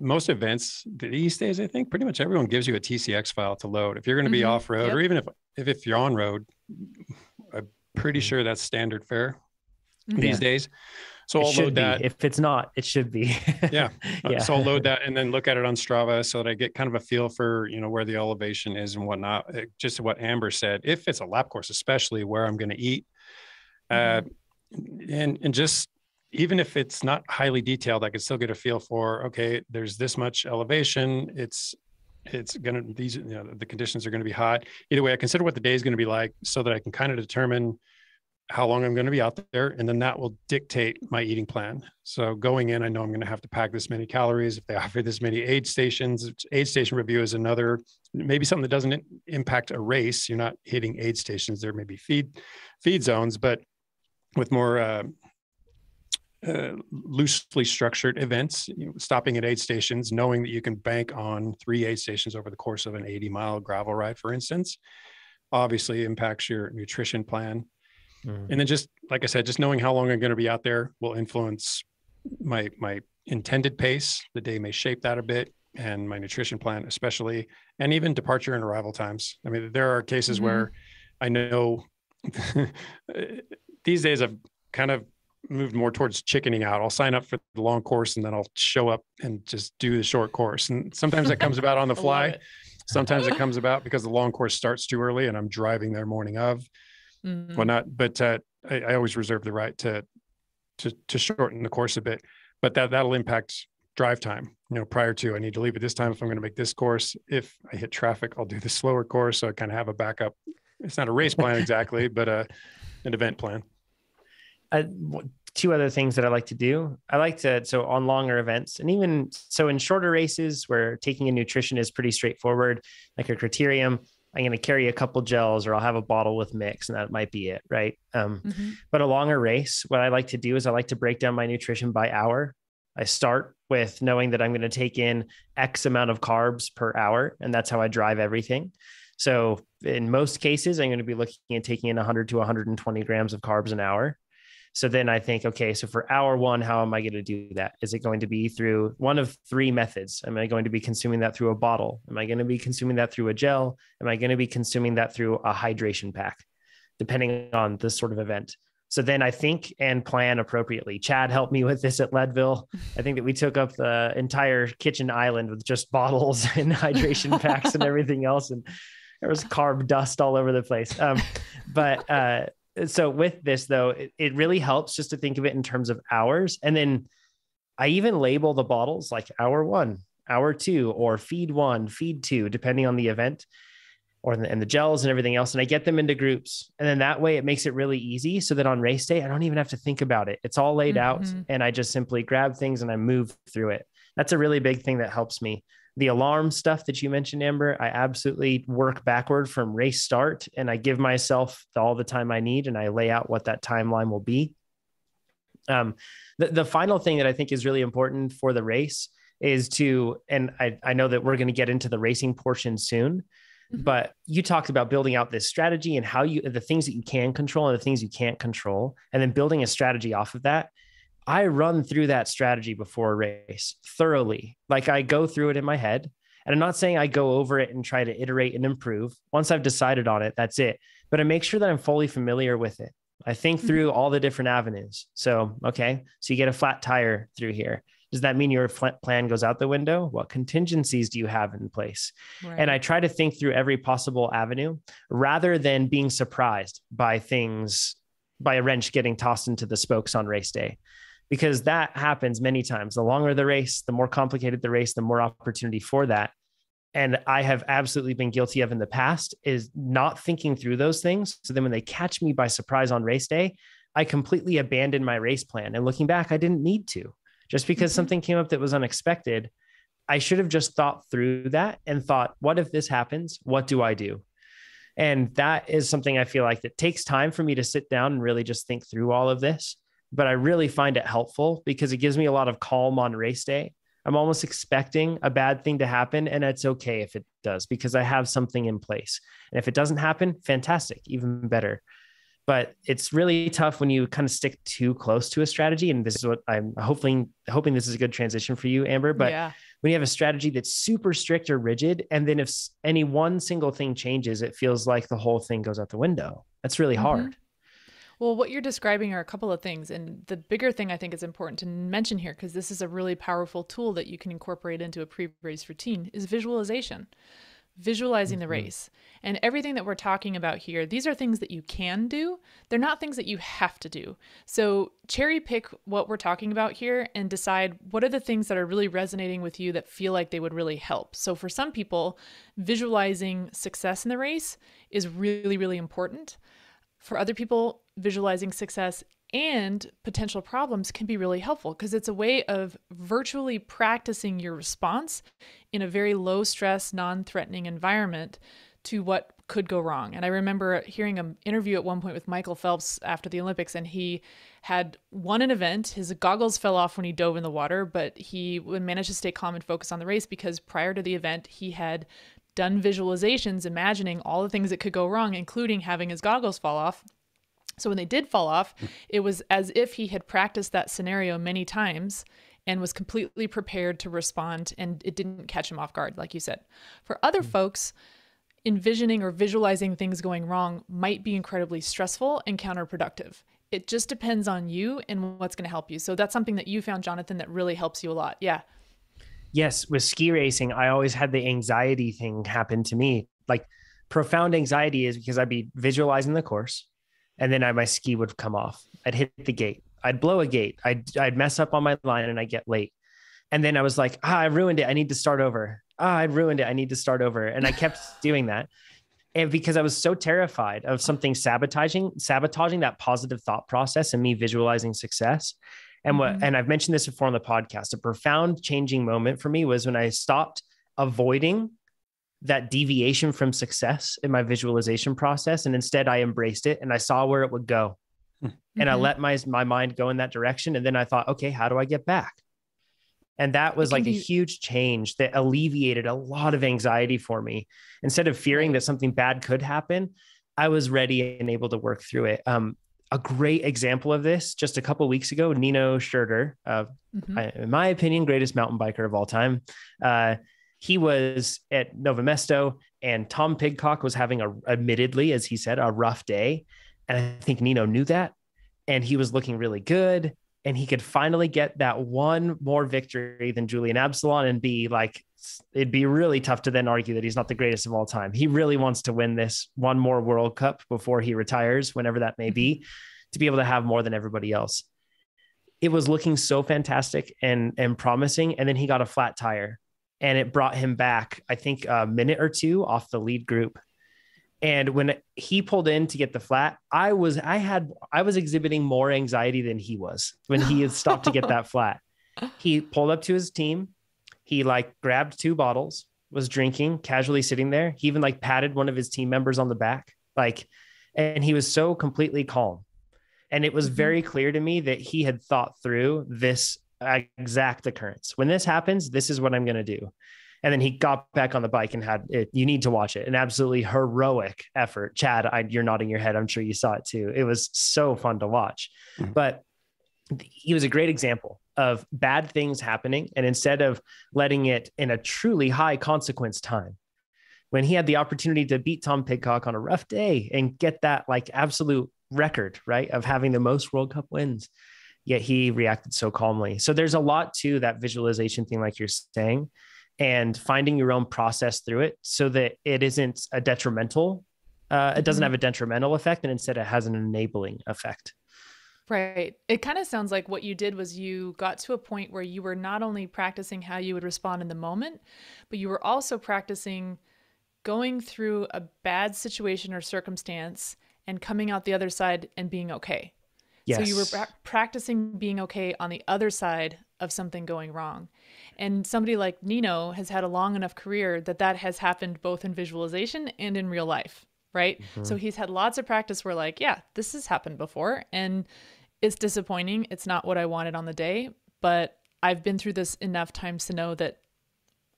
most events these days, I think pretty much everyone gives you a TCX file to load. If you're going to be off road, or even if you're on road, I'm pretty sure that's standard fare these days. So I'll load that. If it's not, it should be. So I'll load that and then look at it on Strava so that I get kind of a feel for, you know, where the elevation is and whatnot. Just what Amber said, if it's a lap course, especially where I'm going to eat, and just, even if it's not highly detailed, I could still get a feel for, okay, there's this much elevation. It's going to, these, you know, the conditions are going to be hot. Either way, I consider what the day is going to be like so that I can kind of determine how long I'm going to be out there. And then that will dictate my eating plan. So going in, I know I'm going to have to pack this many calories. If they offer this many aid stations, aid station review is another, maybe something that doesn't impact a race. You're not hitting aid stations. There may be feed zones, but with more, loosely structured events, you know, stopping at aid stations, knowing that you can bank on 3 aid stations over the course of an 80-mile gravel ride, for instance, obviously impacts your nutrition plan. And then just, like I said, just knowing how long I'm going to be out there will influence my intended pace. The day may shape that a bit, and my nutrition plan especially, and even departure and arrival times. I mean, there are cases where I know these days I've kind of moved more towards chickening out. I'll sign up for the long course and then I'll show up and just do the short course. And sometimes that comes about on the fly. Sometimes it comes about because the long course starts too early and I'm driving there morning of whatnot. But I always reserve the right to shorten the course a bit, but that'll impact drive time, you know, prior to, I need to leave at this time. If I'm going to make this course, if I hit traffic, I'll do the slower course. So I kind of have a backup. It's not a race plan exactly, but an event plan. 2 other things that I like to do. I like to, so on longer events and even so in shorter races where taking in nutrition is pretty straightforward, like a criterium, I'm going to carry a couple gels or I'll have a bottle with mix and that might be it. Right. But a longer race, what I like to do is I like to break down my nutrition by hour. I start with knowing that I'm going to take in X amount of carbs per hour. And that's how I drive everything. So in most cases, I'm going to be looking at taking in 100 to 120 grams of carbs an hour. So then I think, okay, so for hour 1, how am I going to do that? Is it going to be through one of 3 methods? Am I going to be consuming that through a bottle? Am I going to be consuming that through a gel? Am I going to be consuming that through a hydration pack, depending on this sort of event? So then I think and plan appropriately. Chad helped me with this at Leadville. I think that we took up the entire kitchen island with just bottles and hydration packs and everything else. And There was carb dust all over the place. So with this though, it really helps just to think of it in terms of hours. And then I even label the bottles like hour one, hour two, or feed one, feed two, depending on the event and the gels and everything else. And I get them into groups. And then that way it makes it really easy so that on race day, I don't even have to think about it. It's all laid out and I just simply grab things and I move through it. That's a really big thing that helps me. The alarm stuff that you mentioned, Amber, I absolutely work backward from race start and I give myself all the time I need and I lay out what that timeline will be. The final thing that I think is really important for the race is to, and I know that we're going to get into the racing portion soon, but you talked about building out this strategy and how the things that you can control and the things you can't control, and then building a strategy off of that. I run through that strategy before a race thoroughly. Like I go through it in my head, and I'm not saying I go over it and try to iterate and improve. Once I've decided on it, that's it. But I make sure that I'm fully familiar with it. I think through all the different avenues. So, okay. So you get a flat tire through here. Does that mean your plan goes out the window? What contingencies do you have in place? Right. And I try to think through every possible avenue rather than being surprised by things, by a wrench getting tossed into the spokes on race day. Because that happens many times. The longer the race, the more complicated the race, the more opportunity for that. And I have absolutely been guilty of in the past is not thinking through those things. So then when they catch me by surprise on race day, I completely abandoned my race plan. And looking back, I didn't need to. Just because something came up that was unexpected, I should have just thought through that and thought, what if this happens? What do I do? And that is something I feel like that takes time for me to sit down and really just think through all of this. But I really find it helpful because it gives me a lot of calm on race day. I'm almost expecting a bad thing to happen, and it's okay if it does because I have something in place. And if it doesn't happen, fantastic, even better. But it's really tough when you kind of stick too close to a strategy. And this is what I'm hoping this is a good transition for you, Amber. But when you have a strategy that's super strict or rigid, and then if any one single thing changes, it feels like the whole thing goes out the window. That's really hard. Well, what you're describing are a couple of things. And the bigger thing I think is important to mention here, because this is a really powerful tool that you can incorporate into a pre-race routine, is visualization, visualizing the race. And everything that we're talking about here, these are things that you can do. They're not things that you have to do. So cherry pick what we're talking about here and decide what are the things that are really resonating with you that feel like they would really help. So for some people, visualizing success in the race is really, really important. For other people, visualizing success and potential problems can be really helpful because it's a way of virtually practicing your response in a very low stress, non-threatening environment to what could go wrong. And I remember hearing an interview at one point with Michael Phelps after the Olympics, and he had won an event. His goggles fell off when he dove in the water, but he managed to stay calm and focus on the race because prior to the event, he had done visualizations, imagining all the things that could go wrong, including having his goggles fall off. So when they did fall off, it was as if he had practiced that scenario many times and was completely prepared to respond, and it didn't catch him off guard, like you said. For other folks, envisioning or visualizing things going wrong might be incredibly stressful and counterproductive. It just depends on you and what's going to help you. So that's something that you found, Jonathan, that really helps you a lot. Yeah. Yes, with ski racing, I always had the anxiety thing happen to me. Like profound anxiety is because I'd be visualizing the course and then my ski would come off. I'd hit the gate. I'd blow a gate. I'd mess up on my line and I'd get late. And then I was like, I ruined it. I need to start over. I ruined it. I need to start over. And I kept doing that. And because I was so terrified of something sabotaging that positive thought process and me visualizing success. And and I've mentioned this before on the podcast, a profound changing moment for me was when I stopped avoiding that deviation from success in my visualization process. And instead I embraced it and I saw where it would go. And I let my mind go in that direction. And then I thought, okay, how do I get back? And that was like a huge change that alleviated a lot of anxiety for me. Instead of fearing that something bad could happen, I was ready and able to work through it. A great example of this, just a couple of weeks ago, Nino Schurter, in my opinion, greatest mountain biker of all time. He was at Nové Město and Tom Pidcock was having admittedly, as he said, a rough day. And I think Nino knew that. And he was looking really good. and he could finally get that one more victory than Julian Absalon and be like, it'd be really tough to then argue that he's not the greatest of all time. He really wants to win this one more World Cup before he retires, whenever that may be, to be able to have more than everybody else. It was looking so fantastic and promising. And then he got a flat tire and it brought him back, I think, a minute or two off the lead group. And when he pulled in to get the flat, I was exhibiting more anxiety than he was when he had stopped to get that flat. He pulled up to his team. He like grabbed two bottles, was drinking, casually sitting there. He even like patted one of his team members on the back, like, and he was so completely calm. And it was very clear to me that he had thought through this exact occurrence. When this happens, this is what I'm going to do. And then he got back on the bike and had it. You need to watch it. An absolutely heroic effort. Chad, you're nodding your head. I'm sure you saw it too. It was so fun to watch, but he was a great example of bad things happening. And instead of letting it in a truly high consequence time, when he had the opportunity to beat Tom Pidcock on a rough day and get that like absolute record, right, of having the most World Cup wins, yet he reacted so calmly. So there's a lot to that visualization thing, like you're saying, and finding your own process through it so that it isn't a detrimental, it doesn't have a detrimental effect, and instead it has an enabling effect. Right. It kind of sounds like what you did was you got to a point where you were not only practicing how you would respond in the moment, but you were also practicing going through a bad situation or circumstance and coming out the other side and being okay. Yes. So you were practicing being okay on the other side of something going wrong. And somebody like Nino has had a long enough career that that has happened both in visualization and in real life, right? Mm-hmm. So he's had lots of practice where like, yeah, this has happened before and it's disappointing. It's not what I wanted on the day, but I've been through this enough times to know that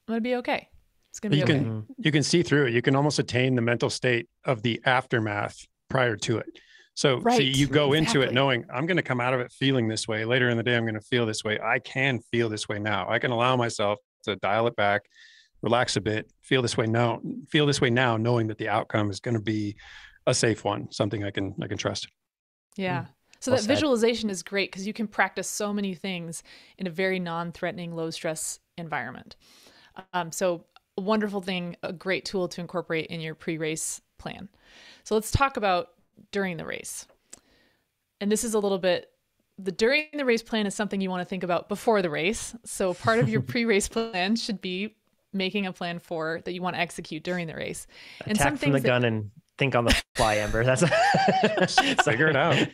I'm going to be okay. It's going to be okay. You can see through it. You can almost attain the mental state of the aftermath prior to it. So, right. So you go into it knowing I'm going to come out of it feeling this way. Later in the day, I'm going to feel this way. I can feel this way now. I can allow myself to dial it back, relax a bit, feel this way now, knowing that the outcome is going to be a safe one, something I can trust. Yeah. So that visualization is great because you can practice so many things in a very non-threatening, low stress environment. So a wonderful thing, a great tool to incorporate in your pre-race plan. So let's talk about during the race. And this is a little bit, the during the race plan is something you want to think about before the race. So part of your pre-race plan should be making a plan for that you want to execute during the race. And attack from the gun and think on the fly, Amber. That's figure it out.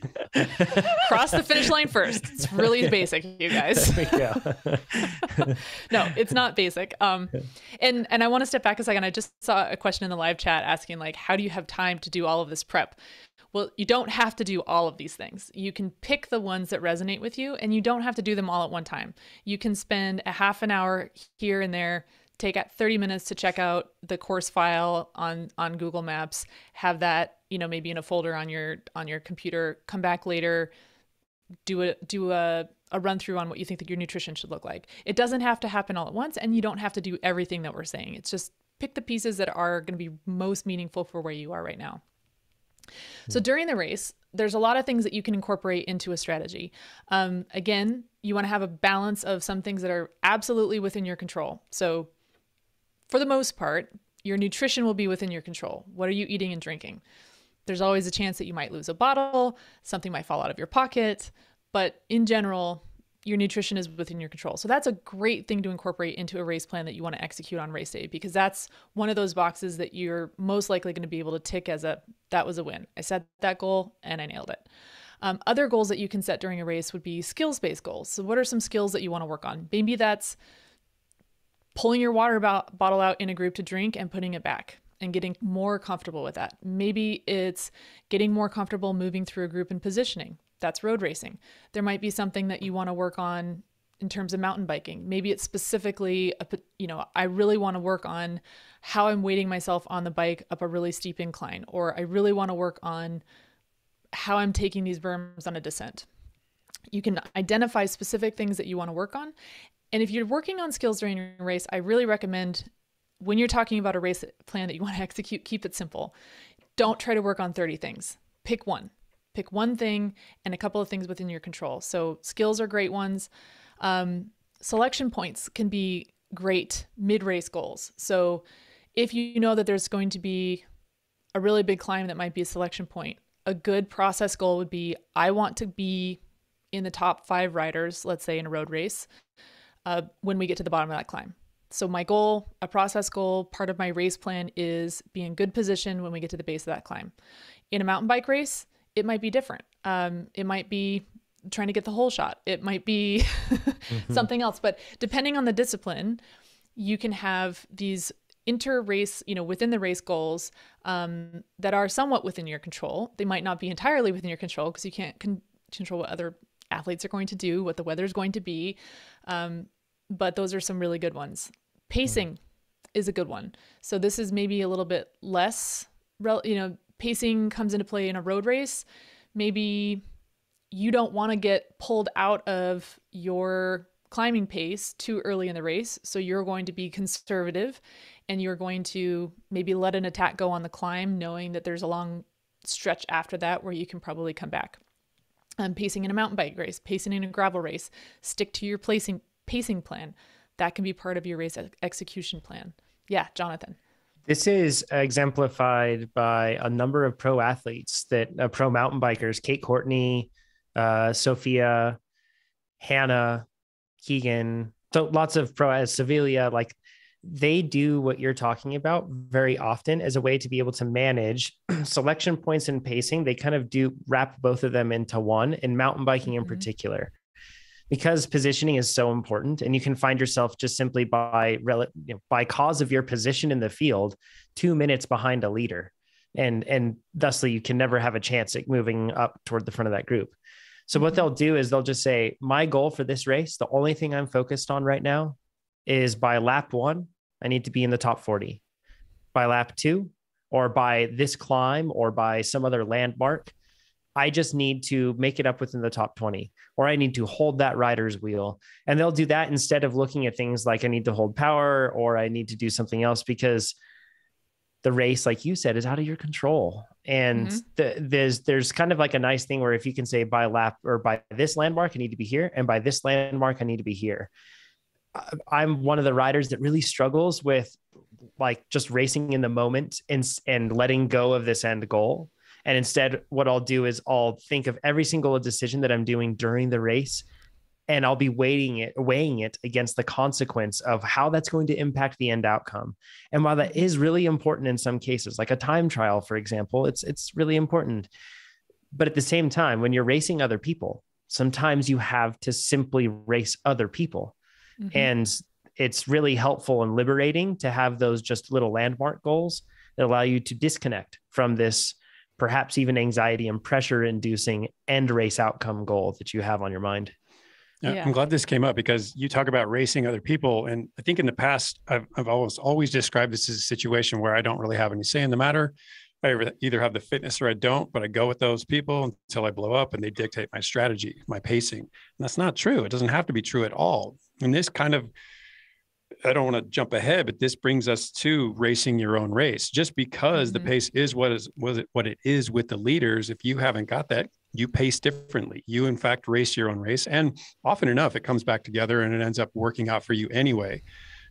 Cross the finish line first. It's really basic, you guys. No, it's not basic. And I want to step back a second. I just saw a question in the live chat asking like, how do you have time to do all of this prep? Well, you don't have to do all of these things. You can pick the ones that resonate with you and you don't have to do them all at one time. You can spend a half an hour here and there, take out 30 minutes to check out the course file on Google Maps, have that, you know, maybe in a folder on your computer, come back later, do a run through on what you think that your nutrition should look like. It doesn't have to happen all at once and you don't have to do everything that we're saying. It's just pick the pieces that are going to be most meaningful for where you are right now. So during the race, there's a lot of things that you can incorporate into a strategy. Again, you want to have a balance of some things that are absolutely within your control. So for the most part, your nutrition will be within your control. What are you eating and drinking? There's always a chance that you might lose a bottle, something might fall out of your pocket, but in general, your nutrition is within your control. So that's a great thing to incorporate into a race plan that you want to execute on race day, because that's one of those boxes that you're most likely going to be able to tick as a, that was a win. I set that goal and I nailed it. Other goals that you can set during a race would be skills-based goals. So what are some skills that you want to work on? Maybe that's pulling your water bottle out in a group to drink and putting it back and getting more comfortable with that. Maybe it's getting more comfortable moving through a group and positioning. That's road racing. There might be something that you want to work on in terms of mountain biking. Maybe it's specifically, I really want to work on how I'm weighting myself on the bike up a really steep incline, or I really want to work on how I'm taking these berms on a descent. You can identify specific things that you want to work on. And if you're working on skills during your race, I really recommend when you're talking about a race plan that you want to execute, keep it simple. Don't try to work on 30 things. Pick one. Pick one thing and a couple of things within your control. So skills are great ones. Selection points can be great mid-race goals. So if you know that there's going to be a really big climb, that might be a selection point. A good process goal would be, I want to be in the top 5 riders, let's say in a road race, when we get to the bottom of that climb. So my goal, a process goal, part of my race plan is be in good position when we get to the base of that climb. In a mountain bike race, it might be different. It might be trying to get the whole shot. It might be something else, but depending on the discipline, you can have these inter-race, within the race goals that are somewhat within your control. They might not be entirely within your control because you can't control what other athletes are going to do, what the weather's going to be. But those are some really good ones. Pacing is a good one. So this is maybe a little bit less, pacing comes into play in a road race. Maybe you don't want to get pulled out of your climbing pace too early in the race. So you're going to be conservative and you're going to maybe let an attack go on the climb, knowing that there's a long stretch after that where you can probably come back. Pacing in a mountain bike race, pacing in a gravel race, stick to your pacing plan. That can be part of your race execution plan. Yeah, Jonathan. This is exemplified by a number of pro athletes, that pro mountain bikers, Kate Courtney, Sophia, Hannah, Keegan. So lots of pro, Sevilla, like they do what you're talking about very often as a way to be able to manage selection points and pacing. They kind of do wrap both of them into one, in mountain biking in particular, because positioning is so important, and you can find yourself just simply by cause of your position in the field, 2 minutes behind a leader. And thusly you can never have a chance at moving up toward the front of that group. So what they'll do is they'll just say, my goal for this race, the only thing I'm focused on right now is by lap 1, I need to be in the top 40. By lap 2, or by this climb, or by some other landmark, I just need to make it up within the top 20, or I need to hold that rider's wheel. And they'll do that instead of looking at things like I need to hold power, or I need to do something else, because the race, like you said, is out of your control. And there's kind of like a nice thing where if you can say by lap, or by this landmark, I need to be here, and by this landmark, I need to be here. I'm one of the riders that really struggles with like just racing in the moment and letting go of this end goal. And instead, what I'll do is I'll think of every single decision that I'm doing during the race, and I'll be weighing it against the consequence of how that's going to impact the end outcome. And while that is really important in some cases, like a time trial, for example, it's really important. But at the same time, when you're racing other people, sometimes you have to simply race other people. And it's really helpful and liberating to have those just little landmark goals that allow you to disconnect from this perhaps even anxiety and pressure inducing end race outcome goal that you have on your mind. Yeah. I'm glad this came up, because you talk about racing other people. And I think in the past, I've always described this as a situation where I don't really have any say in the matter. I either have the fitness or I don't, but I go with those people until I blow up and they dictate my strategy, my pacing. And that's not true. It doesn't have to be true at all. And this kind of, I don't want to jump ahead, but this brings us to racing your own race. Just because the pace is what it is with the leaders, if you haven't got that, you pace differently. You, in fact, race your own race. And often enough, it comes back together and it ends up working out for you anyway.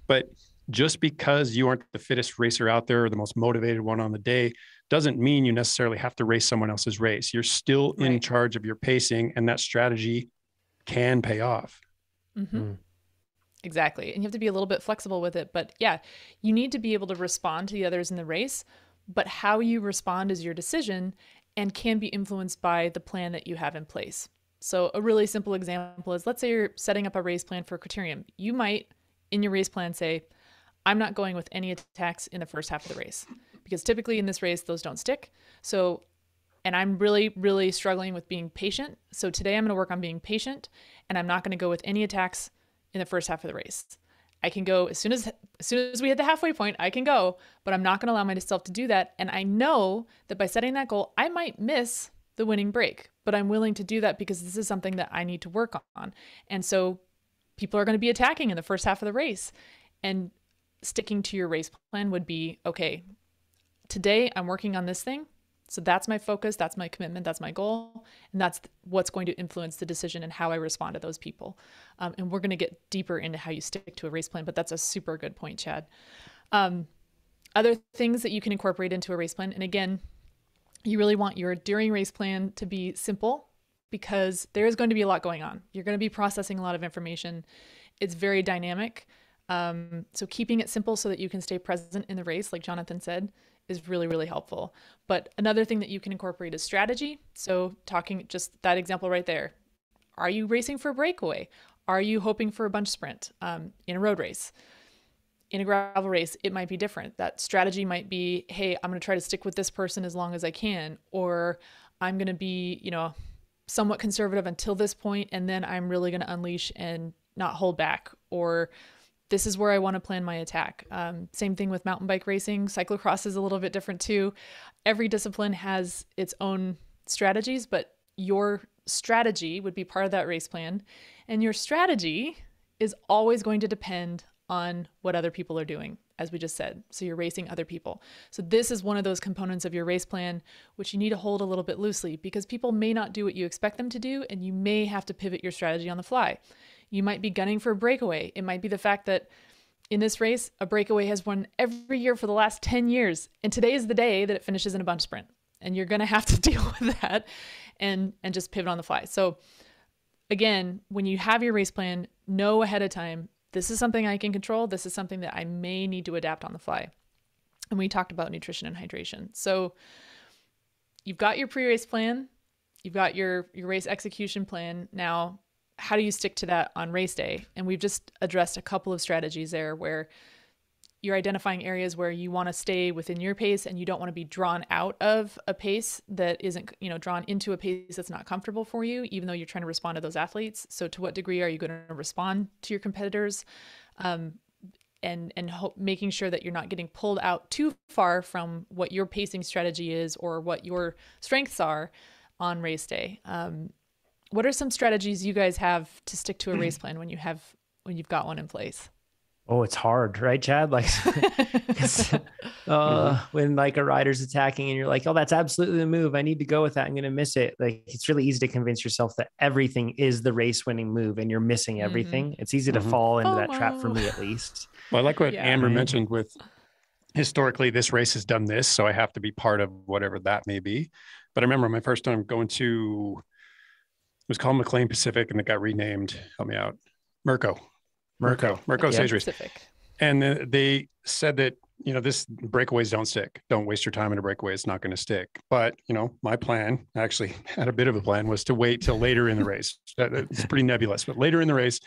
But just because you aren't the fittest racer out there or the most motivated one on the day doesn't mean you necessarily have to race someone else's race. You're still in charge of your pacing, and that strategy can pay off. Exactly. And you have to be a little bit flexible with it, but yeah, you need to be able to respond to the others in the race, but how you respond is your decision and can be influenced by the plan that you have in place. So a really simple example is, let's say you're setting up a race plan for criterium. You might in your race plan say, I'm not going with any attacks in the first half of the race, because typically in this race, those don't stick. So, and I'm really, really struggling with being patient. So today I'm going to work on being patient, and I'm not going to go with any attacks in the first half of the race. I can go as soon as we hit the halfway point, I can go, but I'm not going to allow myself to do that. And I know that by setting that goal, I might miss the winning break, but I'm willing to do that because this is something that I need to work on. And so people are going to be attacking in the first half of the race, and sticking to your race plan would be, okay, today I'm working on this thing. So that's my focus, that's my commitment, that's my goal, and that's what's going to influence the decision and how I respond to those people. And we're going to get deeper into how you stick to a race plan, but that's a super good point, Chad. Other things that you can incorporate into a race plan, and again, you really want your during race plan to be simple because there is going to be a lot going on. You're going to be processing a lot of information. It's very dynamic. So keeping it simple so that you can stay present in the race, like Jonathan said, is really, really helpful. But another thing that you can incorporate is strategy. So talking just that example right there. Are you racing for a breakaway? Are you hoping for a bunch sprint in a road race? In a gravel race, it might be different. That strategy might be, hey, I'm going to try to stick with this person as long as I can, or I'm going to be, you know, somewhat conservative until this point, and then I'm really going to unleash and not hold back, or this is where I want to plan my attack. Same thing with mountain bike racing. Cyclocross is a little bit different too. Every discipline has its own strategies, but your strategy would be part of that race plan. And your strategy is always going to depend on what other people are doing, as we just said. So you're racing other people. So this is one of those components of your race plan, which you need to hold a little bit loosely because people may not do what you expect them to do, and you may have to pivot your strategy on the fly. You might be gunning for a breakaway. It might be the fact that in this race, a breakaway has won every year for the last 10 years. And today is the day that it finishes in a bunch sprint. And you're going to have to deal with that and just pivot on the fly. So again, when you have your race plan, know ahead of time, this is something I can control. This is something that I may need to adapt on the fly. And we talked about nutrition and hydration. So you've got your pre-race plan. You've got your race execution plan. Now, how do you stick to that on race day? And we've just addressed a couple of strategies there where you're identifying areas where you want to stay within your pace and you don't want to be drawn out of a pace that isn't, you know, drawn into a pace that's not comfortable for you, even though you're trying to respond to those athletes. So to what degree are you going to respond to your competitors? And making sure that you're not getting pulled out too far from what your pacing strategy is or what your strengths are on race day. What are some strategies you guys have to stick to a race plan when you have, when you've got one in place? Oh, it's hard, right, Chad? Like when like a rider's attacking and you're like, oh, that's absolutely the move. I need to go with that. I'm going to miss it. Like, it's really easy to convince yourself that everything is the race winning move and you're missing everything. Mm-hmm. It's easy to fall into that trap for me, at least. Well, I like what Amber mentioned with historically, this race has done this, so I have to be part of whatever that may be. But I remember my first time going to, it was called McLean Pacific and it got renamed, help me out, Merco Sage Race. And they said that, you know, this breakaways don't stick. Don't waste your time in a breakaway. It's not going to stick. But, you know, my plan, I actually had a bit of a plan, was to wait till later in the race. It's pretty nebulous, but later in the race,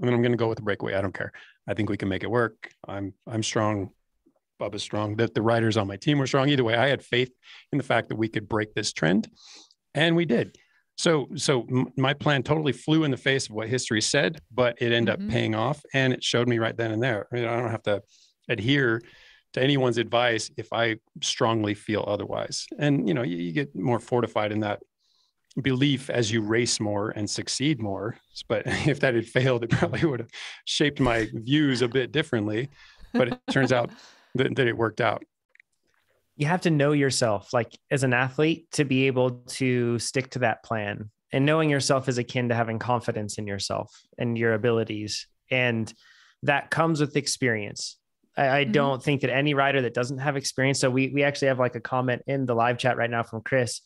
and then I'm going to go with the breakaway. I don't care. I think we can make it work. I'm strong. Bubba's strong. The riders on my team were strong. Either way, I had faith in the fact that we could break this trend, and we did. So my plan totally flew in the face of what history said, but it ended up paying off, and it showed me right then and there. I mean, I don't have to adhere to anyone's advice if I strongly feel otherwise. And, you know, you get more fortified in that belief as you race more and succeed more. But if that had failed, it probably would have shaped my views a bit differently, but it turns out that it worked out. You have to know yourself, like as an athlete, to be able to stick to that plan. And knowing yourself is akin to having confidence in yourself and your abilities. And that comes with experience. I don't think that any rider that doesn't have experience. So we actually have like a comment in the live chat right now from Chris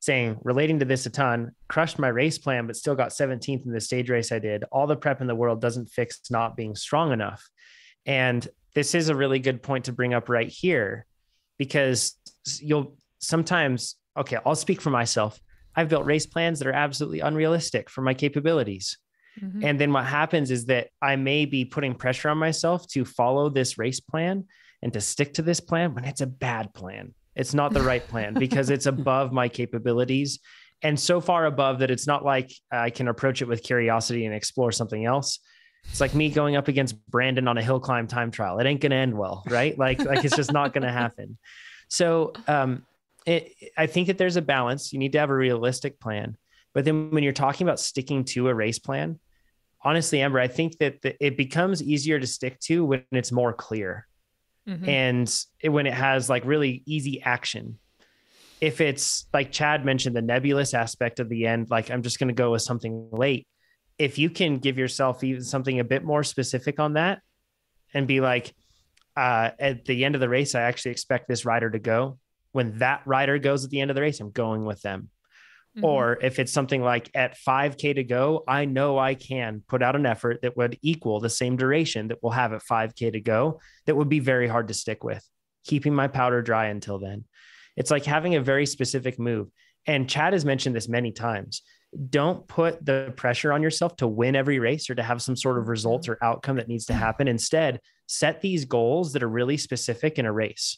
saying, relating to this a ton, crushed my race plan, but still got 17th in the stage race I did. All the prep in the world doesn't fix not being strong enough. And this is a really good point to bring up right here. Because you'll sometimes, okay, I'll speak for myself. I've built race plans that are absolutely unrealistic for my capabilities. Mm-hmm. And then what happens is that I may be putting pressure on myself to follow this race plan and to stick to this plan when it's a bad plan. It's not the right plan because it's above my capabilities and so far above that it's not like I can approach it with curiosity and explore something else. It's like me going up against Brandon on a hill climb time trial. It ain't going to end well, right? Like it's just not going to happen. So I think that there's a balance. You need to have a realistic plan. But then when you're talking about sticking to a race plan, honestly, Amber, I think that it becomes easier to stick to when it's more clear and when it has like really easy action. If it's like Chad mentioned, the nebulous aspect of the end, like I'm just going to go with something late. If you can give yourself even something a bit more specific on that and be like, at the end of the race, I actually expect this rider to go. When that rider goes at the end of the race, I'm going with them. Mm-hmm. Or if it's something like at 5K to go, I know I can put out an effort that would equal the same duration that we'll have at 5K to go. That would be very hard to stick with, keeping my powder dry until then. It's like having a very specific move. And Chad has mentioned this many times. Don't put the pressure on yourself to win every race or to have some sort of result or outcome that needs to happen. Instead, set these goals that are really specific in a race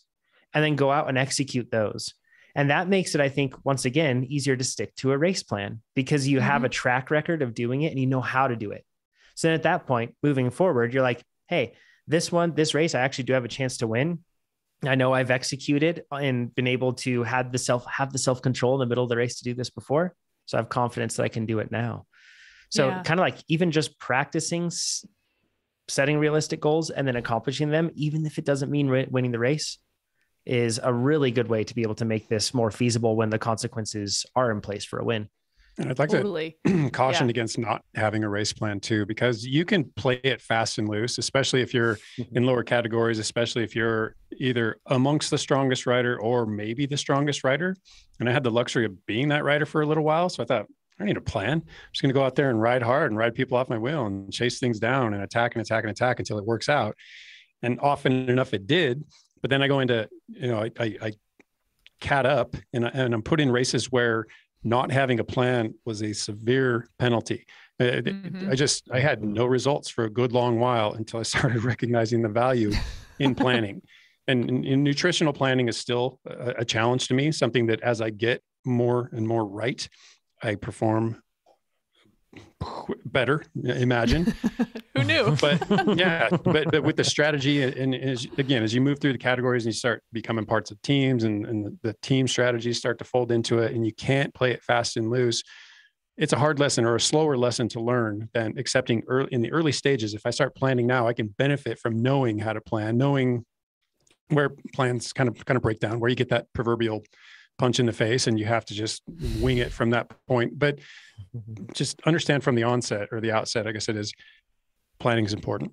and then go out and execute those. And that makes it, I think, once again, easier to stick to a race plan because you have a track record of doing it and you know how to do it. So then at that point, moving forward, you're like, hey, this race, I actually do have a chance to win. I know I've executed and been able to have the self-control in the middle of the race to do this before. So I have confidence that I can do it now. So kind of like even just practicing setting realistic goals and then accomplishing them, even if it doesn't mean winning the race, is a really good way to be able to make this more feasible when the consequences are in place for a win. And I'd like to caution against not having a race plan too, because you can play it fast and loose, especially if you're in lower categories, especially if you're either amongst the strongest rider or maybe the strongest rider. And I had the luxury of being that rider for a little while. So I thought, I don't need a plan. I'm just going to go out there and ride hard and ride people off my wheel and chase things down and attack and attack and attack until it works out. And often enough it did. But then I go into, I cat up and I'm put in races where not having a plan was a severe penalty. I had no results for a good long while until I started recognizing the value in planning. and nutritional planning is still a challenge to me, something that as I get more and more right, I perform better, imagine. Who knew? But with the strategy and as you move through the categories and you start becoming parts of teams and the team strategies start to fold into it and you can't play it fast and loose, it's a hard lesson or a slower lesson to learn than accepting early in the early stages. If I start planning now, I can benefit from knowing how to plan, knowing where plans kind of break down, where you get that proverbial punch in the face and you have to just wing it from that point. But just understand from the outset, I guess it is, planning is important.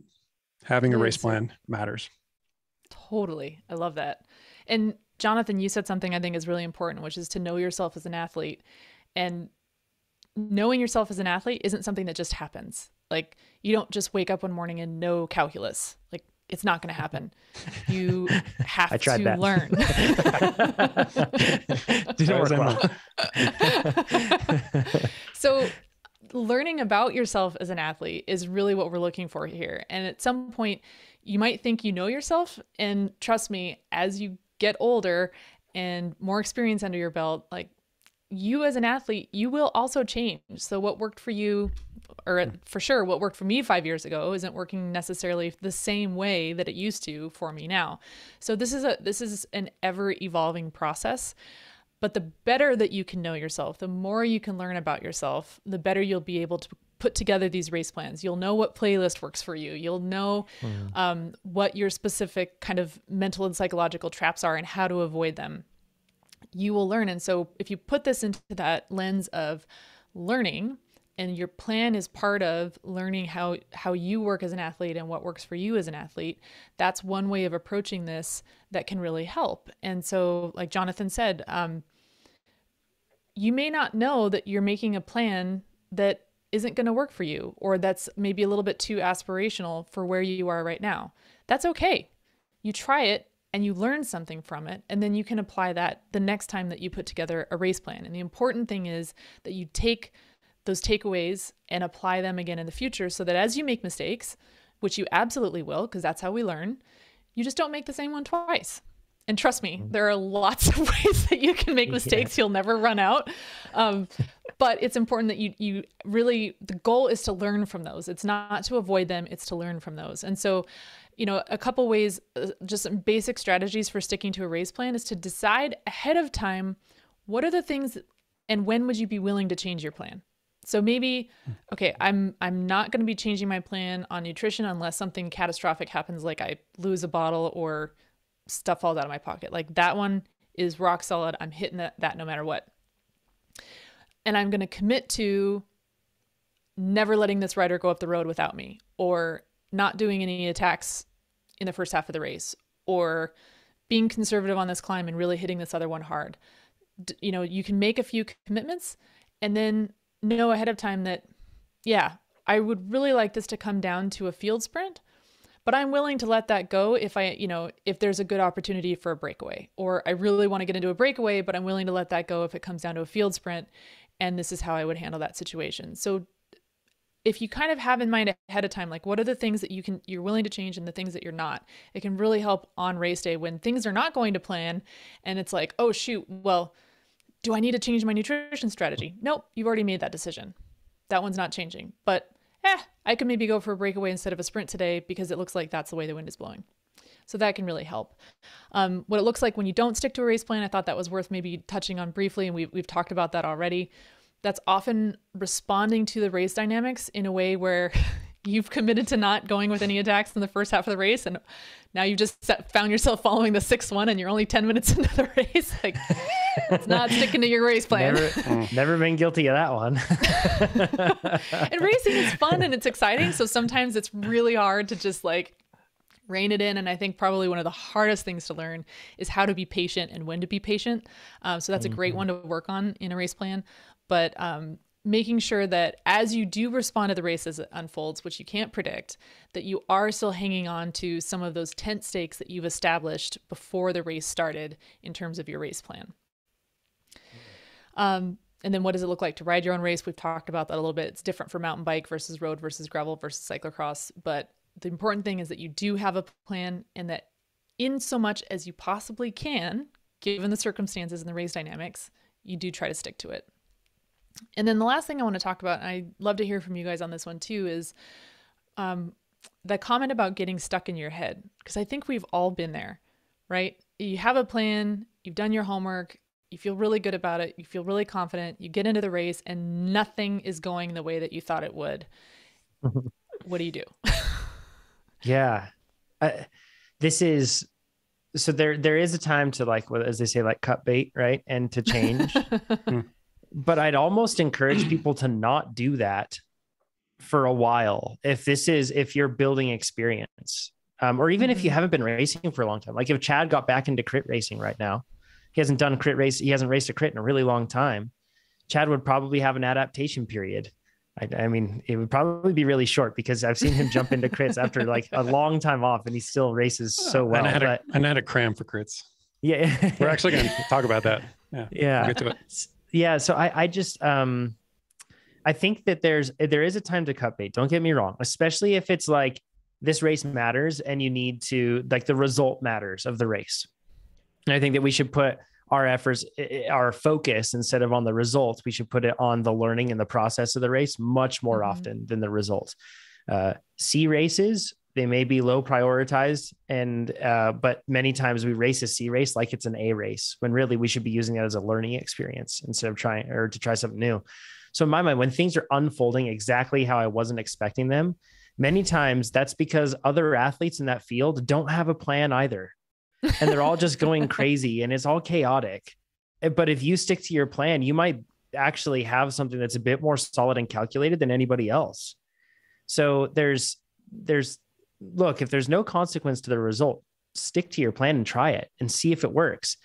Having a race plan matters. Totally. I love that. And Jonathan, you said something I think is really important, which is to know yourself as an athlete. And knowing yourself as an athlete isn't something that just happens. Like you don't just wake up one morning and know calculus. Like it's not going to happen. You have to learn. Didn't work well. So learning about yourself as an athlete is really what we're looking for here. And at some point you might think you know yourself, and trust me, as you get older and more experience under your belt, like you as an athlete, you will also change. So what worked for you, or for sure what worked for me 5 years ago, isn't working necessarily the same way that it used to for me now. So this is an ever evolving process, but the better that you can know yourself, the more you can learn about yourself, the better you'll be able to put together these race plans. You'll know what playlist works for you. You'll know what your specific kind of mental and psychological traps are and how to avoid them. You will learn. And so if you put this into that lens of learning, and your plan is part of learning how you work as an athlete and what works for you as an athlete, that's one way of approaching this that can really help. And so like Jonathan said, you may not know that you're making a plan that isn't going to work for you, or that's maybe a little bit too aspirational for where you are right now. That's okay. You try it and you learn something from it, and then you can apply that the next time that you put together a race plan. And the important thing is that you take those takeaways and apply them again in the future, so that as you make mistakes, which you absolutely will, because that's how we learn, you just don't make the same one twice. And trust me, there are lots of ways that you can make mistakes. You'll never run out. But it's important that you really, the goal is to learn from those. It's not to avoid them, it's to learn from those. And so, a couple ways, just some basic strategies for sticking to a race plan is to decide ahead of time, what are the things and when would you be willing to change your plan? So maybe, okay, I'm not going to be changing my plan on nutrition unless something catastrophic happens, like I lose a bottle or stuff falls out of my pocket. Like that one is rock solid. I'm hitting that no matter what. And I'm going to commit to never letting this rider go up the road without me, or not doing any attacks in the first half of the race, or being conservative on this climb and really hitting this other one hard. You know, you can make a few commitments and then know ahead of time that, yeah, I would really like this to come down to a field sprint, but I'm willing to let that go if I, you know, if there's a good opportunity for a breakaway, or I really want to get into a breakaway, but I'm willing to let that go if it comes down to a field sprint. And this is how I would handle that situation. So if you kind of have in mind ahead of time, like, what are the things that you're willing to change and the things that you're not, it can really help on race day when things are not going to plan. And it's like, oh shoot, well, do I need to change my nutrition strategy? Nope. You've already made that decision. That one's not changing, but I could maybe go for a breakaway instead of a sprint today because it looks like that's the way the wind is blowing. So that can really help. What it looks like when you don't stick to a race plan, I thought that was worth maybe touching on briefly. And we've talked about that already. That's often responding to the race dynamics in a way where you've committed to not going with any attacks in the first half of the race. And now you've just found yourself following the sixth one and you're only 10 minutes into the race. Like, it's not sticking to your race plan. Never been guilty of that one. And racing is fun and it's exciting. So sometimes it's really hard to just like rein it in. And I think probably one of the hardest things to learn is how to be patient and when to be patient. So that's a great one to work on in a race plan. But making sure that as you do respond to the race as it unfolds, which you can't predict, that you are still hanging on to some of those tent stakes that you've established before the race started in terms of your race plan. And then what does it look like to ride your own race? We've talked about that a little bit. It's different for mountain bike versus road versus gravel versus cyclocross. But the important thing is that you do have a plan, and that in so much as you possibly can, given the circumstances and the race dynamics, you do try to stick to it. And then the last thing I want to talk about, and I'd love to hear from you guys on this one too, is the comment about getting stuck in your head. Because I think we've all been there, right? You have a plan, you've done your homework, you feel really good about it, you feel really confident, you get into the race and nothing is going the way that you thought it would. What do you do? Yeah. This is... So there is a time to, like, as they say, like, cut bait, right? And to change. But I'd almost encourage people to not do that for a while. If you're building experience, or even if you haven't been racing for a long time, like if Chad got back into crit racing right now, he hasn't raced a crit in a really long time. Chad would probably have an adaptation period. I mean, it would probably be really short because I've seen him jump into crits after like a long time off and he still races so well. And I had a cram for crits. Yeah. We're actually going to talk about that. Yeah. Yeah. We'll get to it. Yeah. So I just, I think that there is a time to cut bait. Don't get me wrong. Especially if it's like this race matters and you need to, like, the result matters of the race. And I think that we should put our efforts, our focus, instead of on the result, we should put it on the learning and the process of the race much more often than the result. C races, they may be low prioritized, and but many times we race a C race like it's an A race, when really we should be using that as a learning experience instead of try something new. So in my mind, when things are unfolding exactly how I wasn't expecting them, many times that's because other athletes in that field don't have a plan either. And they're all just going crazy and it's all chaotic. But if you stick to your plan, you might actually have something that's a bit more solid and calculated than anybody else. So look, if there's no consequence to the result, stick to your plan and try it and see if it works.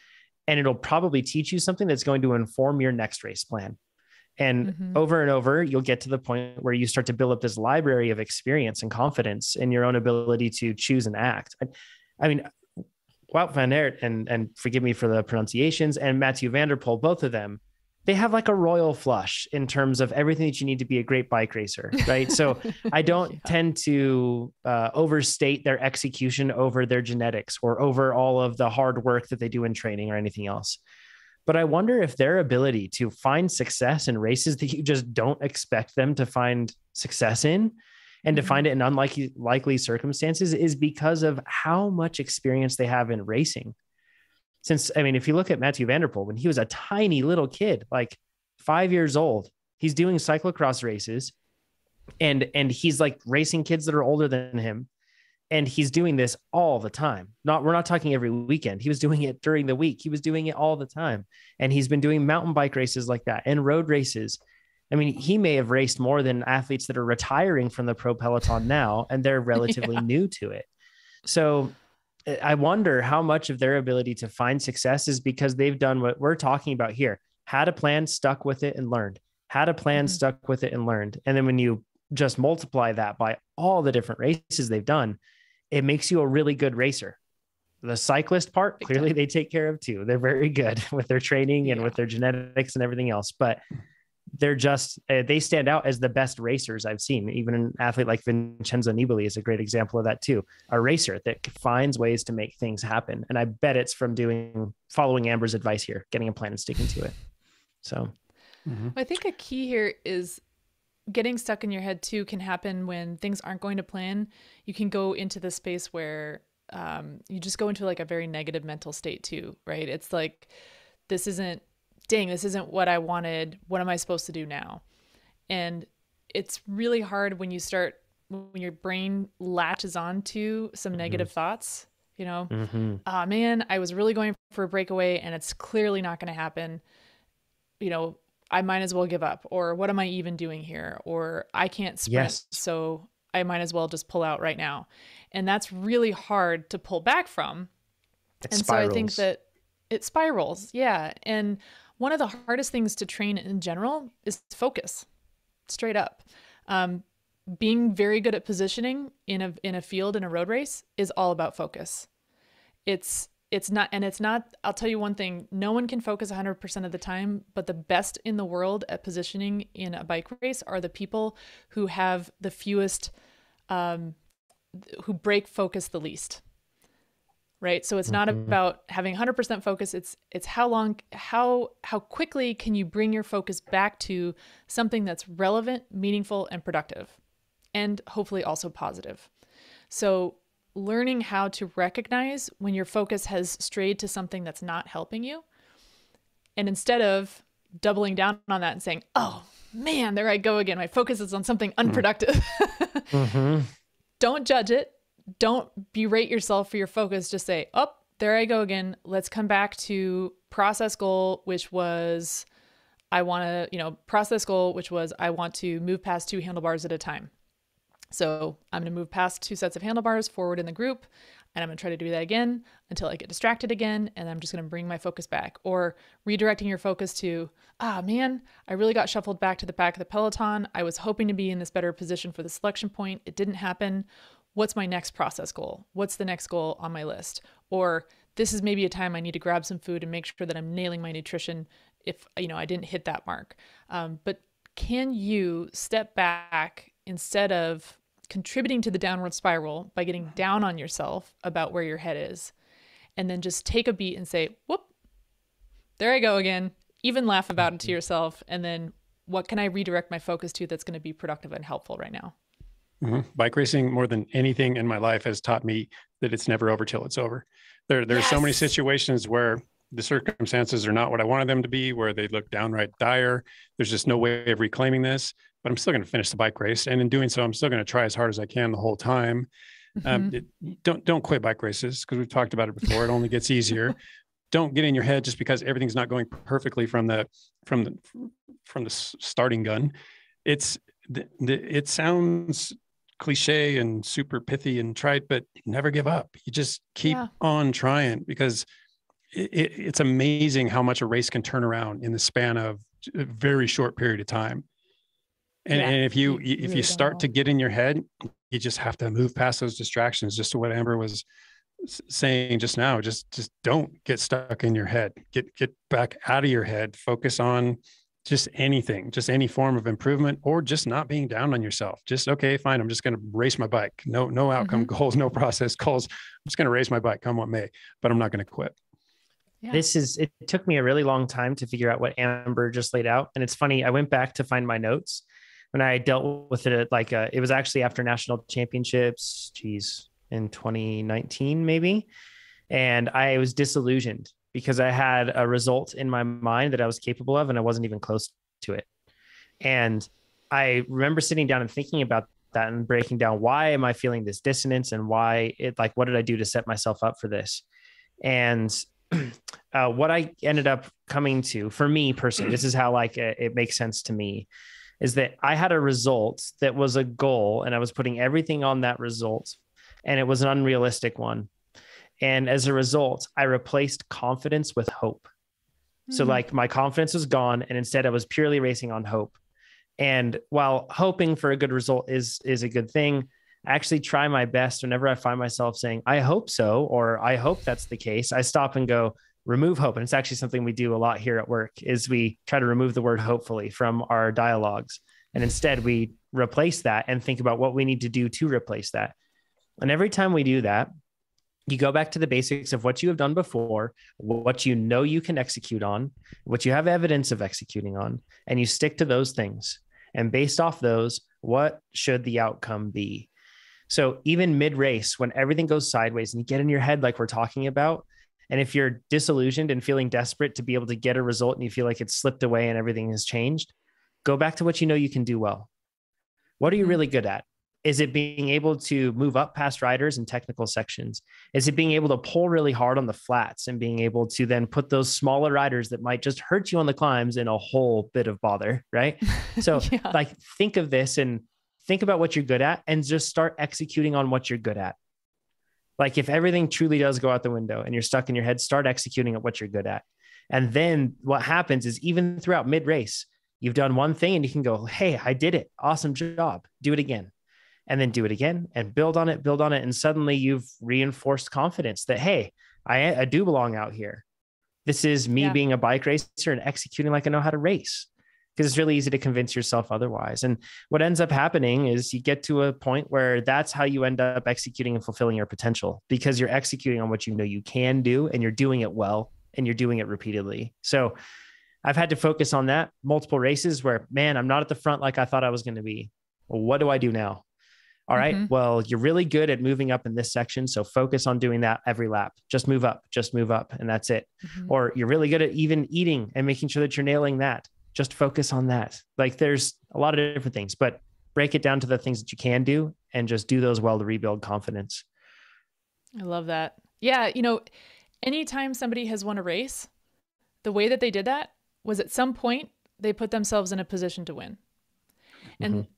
And it'll probably teach you something that's going to inform your next race plan. And over and over, you'll get to the point where you start to build up this library of experience and confidence in your own ability to choose and act. I mean, Wout van Aert and forgive me for the pronunciations, and Mathieu van der Poel, both of them, they have like a royal flush in terms of everything that you need to be a great bike racer, right? So I don't tend to overstate their execution over their genetics or over all of the hard work that they do in training or anything else. But I wonder if their ability to find success in races that you just don't expect them to find success in, and to find it in unlikely circumstances, is because of how much experience they have in racing. Since, I mean, if you look at Mathieu van der Poel, when he was a tiny little kid, like 5 years old, he's doing cyclocross races and he's like racing kids that are older than him. And he's doing this all the time. We're not talking every weekend. He was doing it during the week. He was doing it all the time. And he's been doing mountain bike races like that and road races. I mean, he may have raced more than athletes that are retiring from the pro peloton now, and they're relatively new to it. So I wonder how much of their ability to find success is because they've done what we're talking about here. Had a plan, stuck with it, and learned. Had a plan, stuck with it, and learned. And then when you just multiply that by all the different races they've done, it makes you a really good racer. The cyclist part, clearly they take care of too. They're very good with their training and with their genetics and everything else, but they're just, they stand out as the best racers I've seen. Even an athlete like Vincenzo Nibali is a great example of that too. A racer that finds ways to make things happen. And I bet it's from following Amber's advice here, getting a plan and sticking to it. So I think a key here is getting stuck in your head too can happen when things aren't going to plan. You can go into the space where you just go into like a very negative mental state too, right? It's like, this isn't what I wanted. What am I supposed to do now? And it's really hard when when your brain latches on to some negative thoughts, you know, man, I was really going for a breakaway and it's clearly not going to happen. You know, I might as well give up, or what am I even doing here? Or I can't sprint, so I might as well just pull out right now. And that's really hard to pull back from. So I think that it spirals. Yeah. And one of the hardest things to train in general is focus, straight up. Being very good at positioning in a field, in a road race, is all about focus. I'll tell you one thing, no one can focus 100% of the time, but the best in the world at positioning in a bike race are the people who have the fewest, who break focus the least, right? So it's not about having 100% focus. It's how quickly can you bring your focus back to something that's relevant, meaningful, and productive, and hopefully also positive. So learning how to recognize when your focus has strayed to something that's not helping you. And instead of doubling down on that and saying, oh man, there I go again, my focus is on something unproductive. Don't judge it. Don't berate yourself for your focus. Just say, oh, there I go again. Let's come back to process goal, which was I want to move past 2 handlebars at a time. So I'm going to move past 2 sets of handlebars forward in the group, and I'm going to try to do that again until I get distracted again. And I'm just going to bring my focus back, or redirecting your focus to, man, I really got shuffled back to the back of the peloton. I was hoping to be in this better position for the selection point. It didn't happen. What's my next process goal? What's the next goal on my list? Or this is maybe a time I need to grab some food and make sure that I'm nailing my nutrition if, I didn't hit that mark. But can you step back instead of contributing to the downward spiral by getting down on yourself about where your head is, and then just take a beat and say, whoop, there I go again, even laugh about it to yourself. And then what can I redirect my focus to that's going to be productive and helpful right now? Bike racing, more than anything in my life, has taught me that it's never over till it's over. There's so many situations where the circumstances are not what I wanted them to be, where they look downright dire. There's just no way of reclaiming this, but I'm still going to finish the bike race. And in doing so, I'm still going to try as hard as I can the whole time. Don't quit bike races, because we've talked about it before. It only gets easier. Don't get in your head just because everything's not going perfectly from the starting gun. It sounds cliche and super pithy and trite, but never give up. You just keep on trying, because it's amazing how much a race can turn around in the span of a very short period of time. And if you start to get in your head, you just have to move past those distractions. Just to what Amber was saying just now, just don't get stuck in your head. Get back out of your head. Focus on just anything, just any form of improvement, or just not being down on yourself. Just, okay, fine, I'm just going to race my bike. No outcome goals, no process goals. I'm just going to race my bike, come what may, but I'm not going to quit. Yeah. It took me a really long time to figure out what Amber just laid out. And it's funny, I went back to find my notes when I dealt with it. It was actually after national championships, in 2019, maybe. And I was disillusioned because I had a result in my mind that I was capable of, and I wasn't even close to it. And I remember sitting down and thinking about that and breaking down, why am I feeling this dissonance and why it, like, what did I do to set myself up for this? And what I ended up coming to, for me personally, this is how like it makes sense to me, is that I had a result that was a goal and I was putting everything on that result, and it was an unrealistic one. And as a result, I replaced confidence with hope. So like my confidence was gone, and instead I was purely racing on hope. And while hoping for a good result is a good thing, I actually try my best whenever I find myself saying, I hope so, or I hope that's the case. I stop and go, remove hope. And it's actually something we do a lot here at work, is we try to remove the word hopefully from our dialogues. And instead we replace that and think about what we need to do to replace that. And every time we do that, you go back to the basics of what you have done before, what you know you can execute on, what you have evidence of executing on, and you stick to those things. And based off those, what should the outcome be? So even mid-race, when everything goes sideways and you get in your head, like we're talking about, and if you're disillusioned and feeling desperate to be able to get a result and you feel like it's slipped away and everything has changed, go back to what you know you can do well. What are you really good at? Is it being able to move up past riders in technical sections? Is it being able to pull really hard on the flats and being able to then put those smaller riders that might just hurt you on the climbs in a whole bit of bother, right? So yeah. Like, think of this and think about what you're good at and just start executing on what you're good at. Like, if everything truly does go out the window and you're stuck in your head, start executing at what you're good at. And then what happens is, even throughout mid-race, you've done one thing and you can go, hey, I did it. Awesome job. Do it again. And then do it again and build on it. And suddenly you've reinforced confidence that, hey, I do belong out here. This is me being a bike racer and executing like I know how to race, because it's really easy to convince yourself otherwise. And what ends up happening is you get to a point where that's how you end up executing and fulfilling your potential, because you're executing on what you know you can do and you're doing it well and you're doing it repeatedly. So I've had to focus on that multiple races where, man, I'm not at the front like I thought I was going to be. Well, what do I do now? All right, well, you're really good at moving up in this section. So focus on doing that every lap. Just move up, and that's it. Or you're really good at even eating and making sure that you're nailing that. Just focus on that. Like, there's a lot of different things, but break it down to the things that you can do and just do those well to rebuild confidence. I love that. Yeah. You know, anytime somebody has won a race, the way that they did that was at some point they put themselves in a position to win. And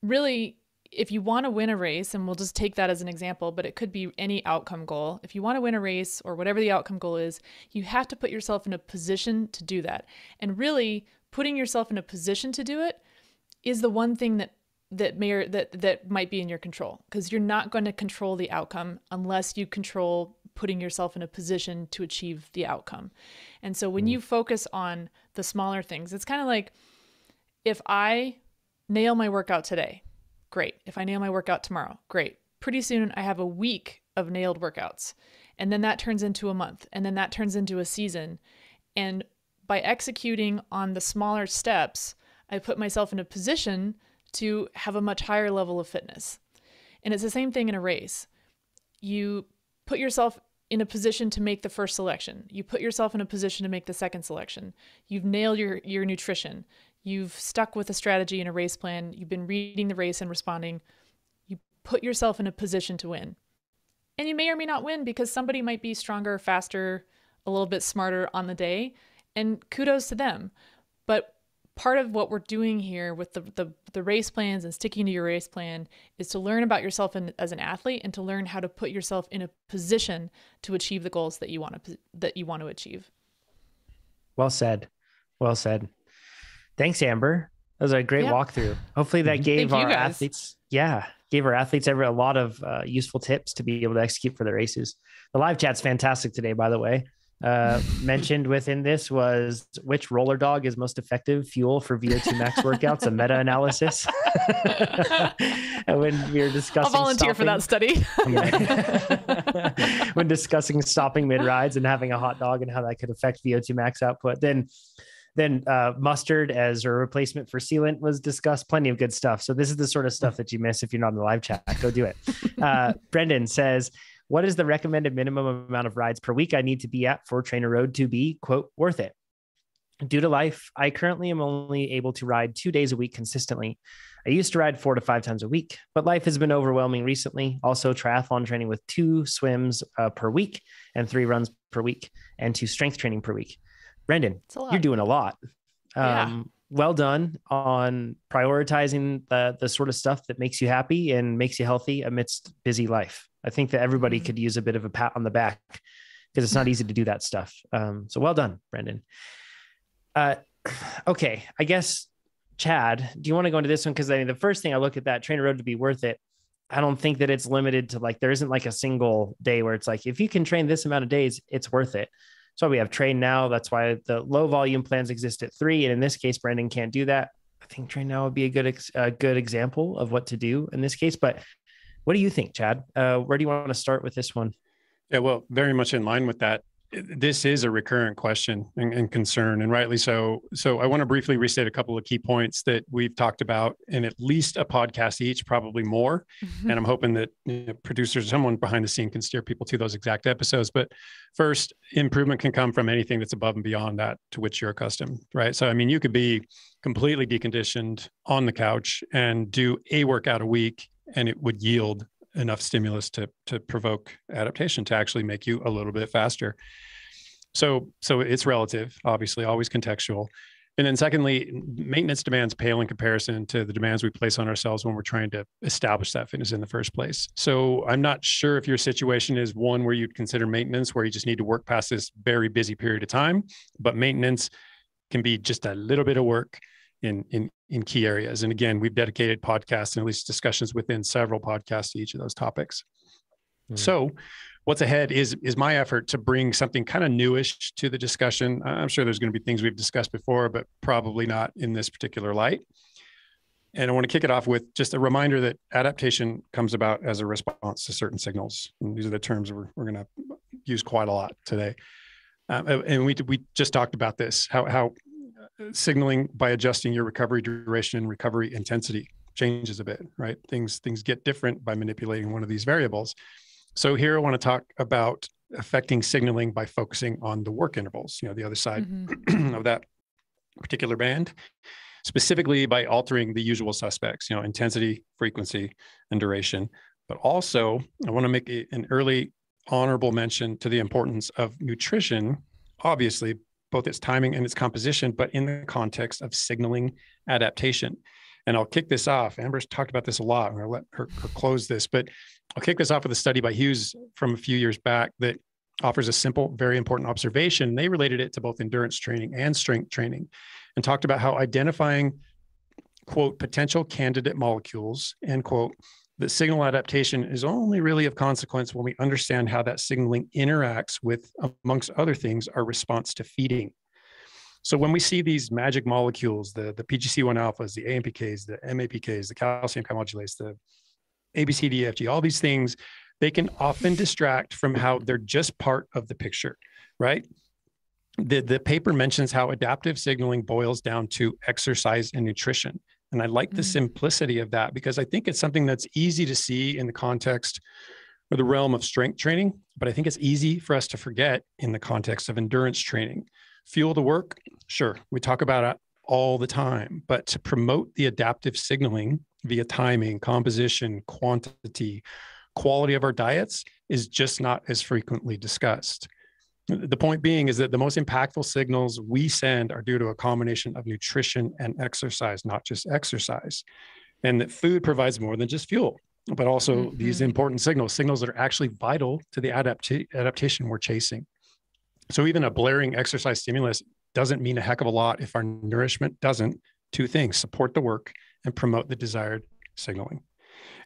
really, if you want to win a race, and we'll just take that as an example, but it could be any outcome goal. If you want to win a race or whatever the outcome goal is, you have to put yourself in a position to do that. And really, putting yourself in a position to do it is the one thing that might be in your control, because you're not going to control the outcome unless you control putting yourself in a position to achieve the outcome. And so when you focus on the smaller things, it's kind of like, if I nail my workout today, great. If I nail my workout tomorrow, great. Pretty soon I have a week of nailed workouts. And then that turns into a month. And then that turns into a season. And by executing on the smaller steps, I put myself in a position to have a much higher level of fitness. And it's the same thing in a race. You put yourself in a position to make the first selection. You put yourself in a position to make the second selection. You've nailed your nutrition. You've stuck with a strategy and a race plan. You've been reading the race and responding. You put yourself in a position to win. And you may or may not win, because somebody might be stronger, faster, a little bit smarter on the day, and kudos to them. But part of what we're doing here with the race plans and sticking to your race plan is to learn about yourself as an athlete and to learn how to put yourself in a position to achieve the goals that you want to achieve. Well said. Well said. Thanks, Amber. That was a great walkthrough. Hopefully that gave our athletes, a lot of useful tips to be able to execute for their races. The live chat's fantastic today, by the way. Mentioned within this was, which roller dog is most effective fuel for VO2 max workouts, a meta-analysis. And when we were discussing, I'll volunteer for that study. When discussing stopping mid-rides and having a hot dog and how that could affect VO2 max output, then mustard as a replacement for sealant was discussed. Plenty of good stuff. So this is the sort of stuff that you miss if you're not in the live chat. Go do it. Brendan says, what is the recommended minimum amount of rides per week I need to be at for Trainer Road to be, quote, worth it? Due to life, I currently am only able to ride 2 days a week consistently. I used to ride 4 to 5 times a week, but life has been overwhelming recently. Also, triathlon training with 2 swims per week and 3 runs per week and 2 strength training per week. Brendan, you're doing a lot. Well done on prioritizing the sort of stuff that makes you happy and makes you healthy amidst busy life. I think that everybody could use a bit of a pat on the back because it's not easy to do that stuff. So well done, Brendan. Okay. I guess, Chad, do you want to go into this one? Cause I mean, the first thing I look at that Trainer Road to be worth it. I don't think that it's limited to like, there isn't like a single day where it's like, if you can train this amount of days, it's worth it. So we have Train Now. That's why the low volume plans exist at 3. And in this case, Brendan can't do that. I think Train Now would be a good example of what to do in this case, but what do you think, Chad? Where do you want to start with this one? Yeah, well, very much in line with that. This is a recurrent question and concern, and rightly so. So I want to briefly restate a couple of key points that we've talked about in at least a podcast each, probably more. Mm-hmm. And I'm hoping that producers, someone behind the scene can steer people to those exact episodes. But first, improvement can come from anything that's above and beyond that to which you're accustomed, right? So, I mean, you could be completely deconditioned on the couch and do a workout a week, and it would yield enough stimulus to provoke adaptation to actually make you a little bit faster. So it's relative, obviously, always contextual. And then secondly, maintenance demands pale in comparison to the demands we place on ourselves when we're trying to establish that fitness in the first place. So I'm not sure if your situation is one where you'd consider maintenance, where you just need to work past this very busy period of time, but maintenance can be just a little bit of work in key areas. And again, we've dedicated podcasts and at least discussions within several podcasts to each of those topics. Mm-hmm. So what's ahead is my effort to bring something kind of newish to the discussion. I'm sure there's going to be things we've discussed before, but probably not in this particular light. And I want to kick it off with just a reminder that adaptation comes about as a response to certain signals. And these are the terms we're going to use quite a lot today. And we just talked about this, how signaling by adjusting your recovery duration and recovery intensity changes a bit, right? Things get different by manipulating one of these variables. So here I want to talk about affecting signaling by focusing on the work intervals, the other side mm-hmm. of that particular band, specifically by altering the usual suspects, intensity, frequency, and duration. But also I want to make an early honorable mention to the importance of nutrition, obviously, both its timing and its composition, but in the context of signaling adaptation. And I'll kick this off. Amber's talked about this a lot. I'm going to let her close this, but I'll kick this off with a study by Hughes from a few years back that offers a simple, very important observation. They related it to both endurance training and strength training and talked about how identifying, quote, potential candidate molecules, end quote, that signal adaptation is only really of consequence when we understand how that signaling interacts with, amongst other things, our response to feeding. So when we see these magic molecules, the PGC1 alphas, the AMPKs, the MAPKs, the calcium chymodulates, the ABCDFG, all these things, they can often distract from how they're just part of the picture, right? The paper mentions how adaptive signaling boils down to exercise and nutrition. And I like the simplicity of that because I think it's something that's easy to see in the context or the realm of strength training, but I think it's easy for us to forget in the context of endurance training. Fuel the work, sure, we talk about it all the time, but to promote the adaptive signaling via timing, composition, quantity, quality of our diets is just not as frequently discussed. The point being is that the most impactful signals we send are due to a combination of nutrition and exercise, not just exercise. And that food provides more than just fuel, but also mm-hmm. these important signals that are actually vital to the adaptation we're chasing. So even a blaring exercise stimulus doesn't mean a heck of a lot if our nourishment doesn't. Two things: support the work and promote the desired signaling.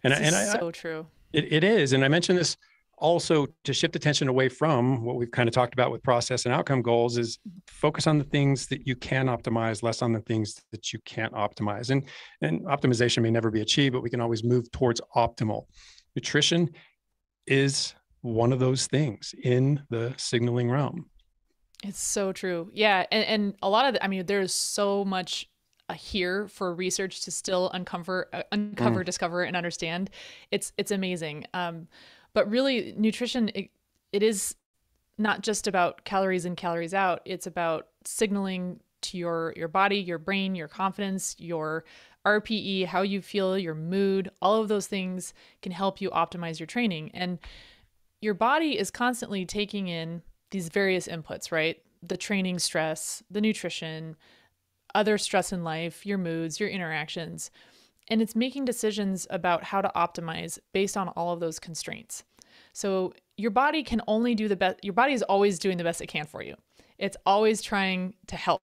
And this is so true. It is. And I mentioned this also to shift attention away from what we've kind of talked about with process and outcome goals is focus on the things that you can optimize, less on the things that you can't optimize. And optimization may never be achieved, but we can always move towards optimal. Nutrition is one of those things in the signaling realm. It's so true. Yeah. And a lot of, there's so much here for research to still uncover, discover, and understand. It's amazing. But really nutrition, it is not just about calories in, calories out. It's about signaling to your body, your brain, your confidence, your RPE, how you feel, your mood, all of those things can help you optimize your training. And your body is constantly taking in these various inputs, right? The training stress, the nutrition, other stress in life, your moods, your interactions, and it's making decisions about how to optimize based on all of those constraints. So your body can only do the best. Your body is always doing the best it can for you. It's always trying to help,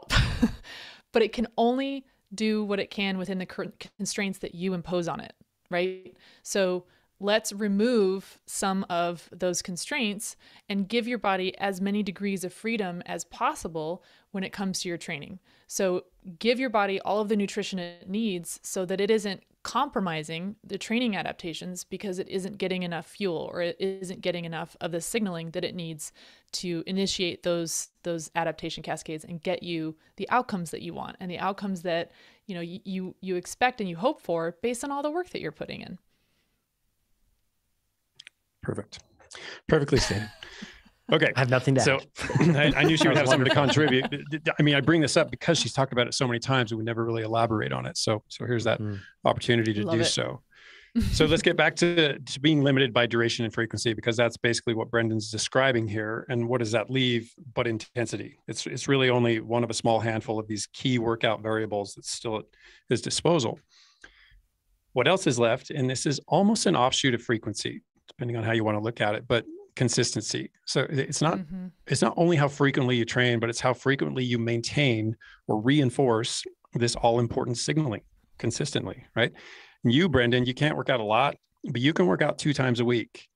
but it can only do what it can within the constraints that you impose on it, right? So let's remove some of those constraints and give your body as many degrees of freedom as possible when it comes to your training. So give your body all of the nutrition it needs so that it isn't compromising the training adaptations because it isn't getting enough fuel or it isn't getting enough of the signaling that it needs to initiate those adaptation cascades and get you the outcomes that you want and the outcomes that you know you expect and you hope for based on all the work that you're putting in. Perfect. Perfectly stated. Okay. I have nothing to add. So I knew she would have something to contribute. I mean, I bring this up because she's talked about it so many times, we would never really elaborate on it. So here's that opportunity to do so. So let's get back to being limited by duration and frequency, because that's basically what Brendan's describing here. And what does that leave but intensity? It's really only one of a small handful of these key workout variables that's still at his disposal. What else is left? And this is almost an offshoot of frequency, depending on how you want to look at it, but consistency. So it's not only how frequently you train, but it's how frequently you maintain or reinforce this all important signaling consistently, right? And you, Brendan, you can't work out a lot, but you can work out 2 times a week.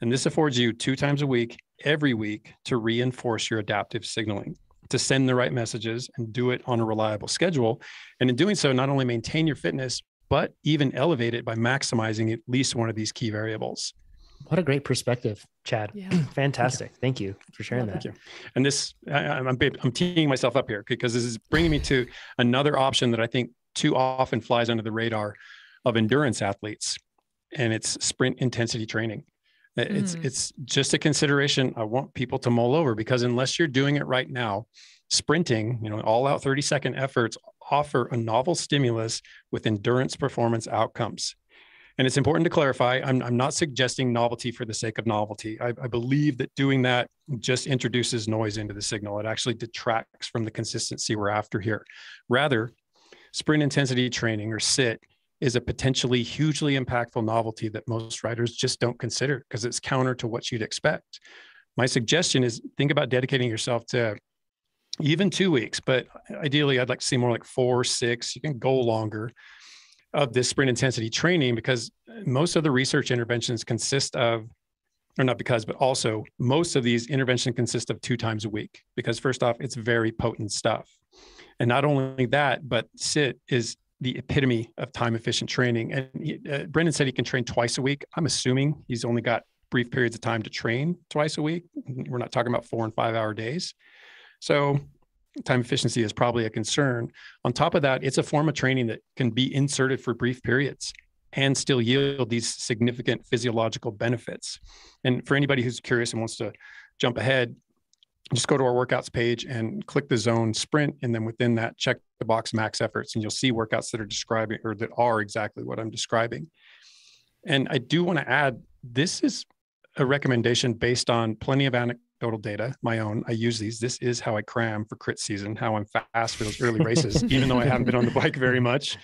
And this affords you 2 times a week, every week, to reinforce your adaptive signaling, to send the right messages and do it on a reliable schedule. And in doing so, not only maintain your fitness, but even elevate it by maximizing at least one of these key variables. What a great perspective, Chad. Yeah. Fantastic. Thank you for sharing that. Thank you. And this, I'm teeing myself up here because this is bringing me to another option that I think too often flies under the radar of endurance athletes, and it's sprint intensity training. It's just a consideration I want people to mull over, because unless you're doing it right now, sprinting, all out 30-second efforts offer a novel stimulus with endurance performance outcomes. And it's important to clarify, I'm not suggesting novelty for the sake of novelty. I believe that doing that just introduces noise into the signal. It actually detracts from the consistency we're after here. Rather, sprint intensity training, or SIT, is a potentially hugely impactful novelty that most riders just don't consider because it's counter to what you'd expect. My suggestion is think about dedicating yourself to even 2 weeks, but ideally I'd like to see more like 4 or 6, you can go longer, of this sprint intensity training, because most of the research interventions consist of, or not because, but also most of these interventions consist of 2 times a week, because first off, it's very potent stuff. And not only that, but SIT is the epitome of time efficient training. And Brendan said he can train 2 times a week. I'm assuming he's only got brief periods of time to train 2 times a week. We're not talking about 4- and 5-hour days. So time efficiency is probably a concern. On top of that, it's a form of training that can be inserted for brief periods and still yield these significant physiological benefits. And for anybody who's curious and wants to jump ahead, just go to our workouts page and click the zone sprint. And then within that, check the box max efforts, and you'll see workouts that are describing, or that are exactly what I'm describing. And I do want to add, this is a recommendation based on plenty of anecdotal data, my own. I use these. This is how I cram for crit season, how I'm fast for those early races, even though I haven't been on the bike very much.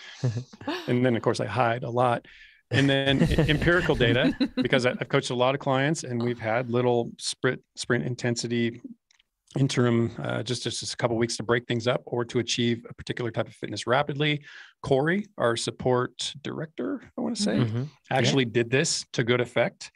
And then of course I hide a lot. And then empirical data, because I've coached a lot of clients and we've had little sprint intensity interim, just a couple of weeks to break things up or to achieve a particular type of fitness rapidly. Corey, our support director, I want to say, actually did this to good effect.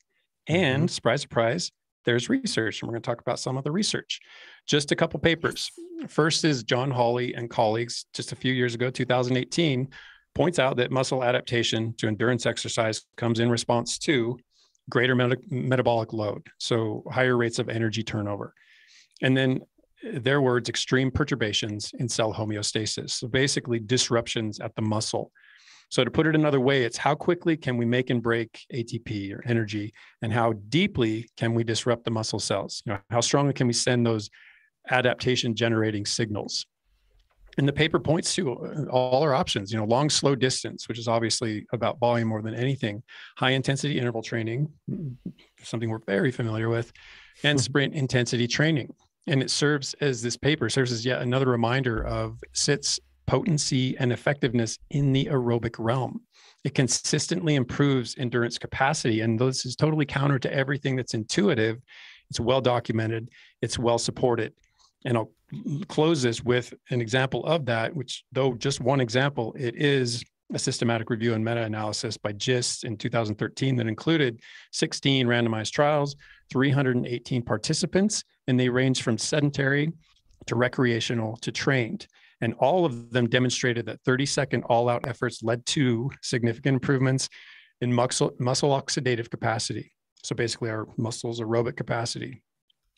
And surprise, surprise, there's research, and we're going to talk about some of the research. Just a couple papers. First is John Hawley and colleagues, just a few years ago, 2018, points out that muscle adaptation to endurance exercise comes in response to greater metabolic load, so higher rates of energy turnover. And then their words, extreme perturbations in cell homeostasis, so basically disruptions at the muscle. So to put it another way, it's how quickly can we make and break ATP or energy, and how deeply can we disrupt the muscle cells? How strongly can we send those adaptation generating signals? And the paper points to all our options, you know, long, slow distance, which is obviously about volume more than anything, high intensity interval training, something we're very familiar with, and sprint intensity training. And it serves as this paper serves as yet another reminder of SIT's potency and effectiveness in the aerobic realm. It consistently improves endurance capacity. And this is totally counter to everything that's intuitive. It's well documented, it's well supported. And I'll close this with an example of that, which though just one example, it is a systematic review and meta-analysis by GIST in 2013 that included 16 randomized trials, 318 participants, and they ranged from sedentary to recreational to trained. And all of them demonstrated that 30-second all-out efforts led to significant improvements in muscle oxidative capacity. So basically our muscles' aerobic capacity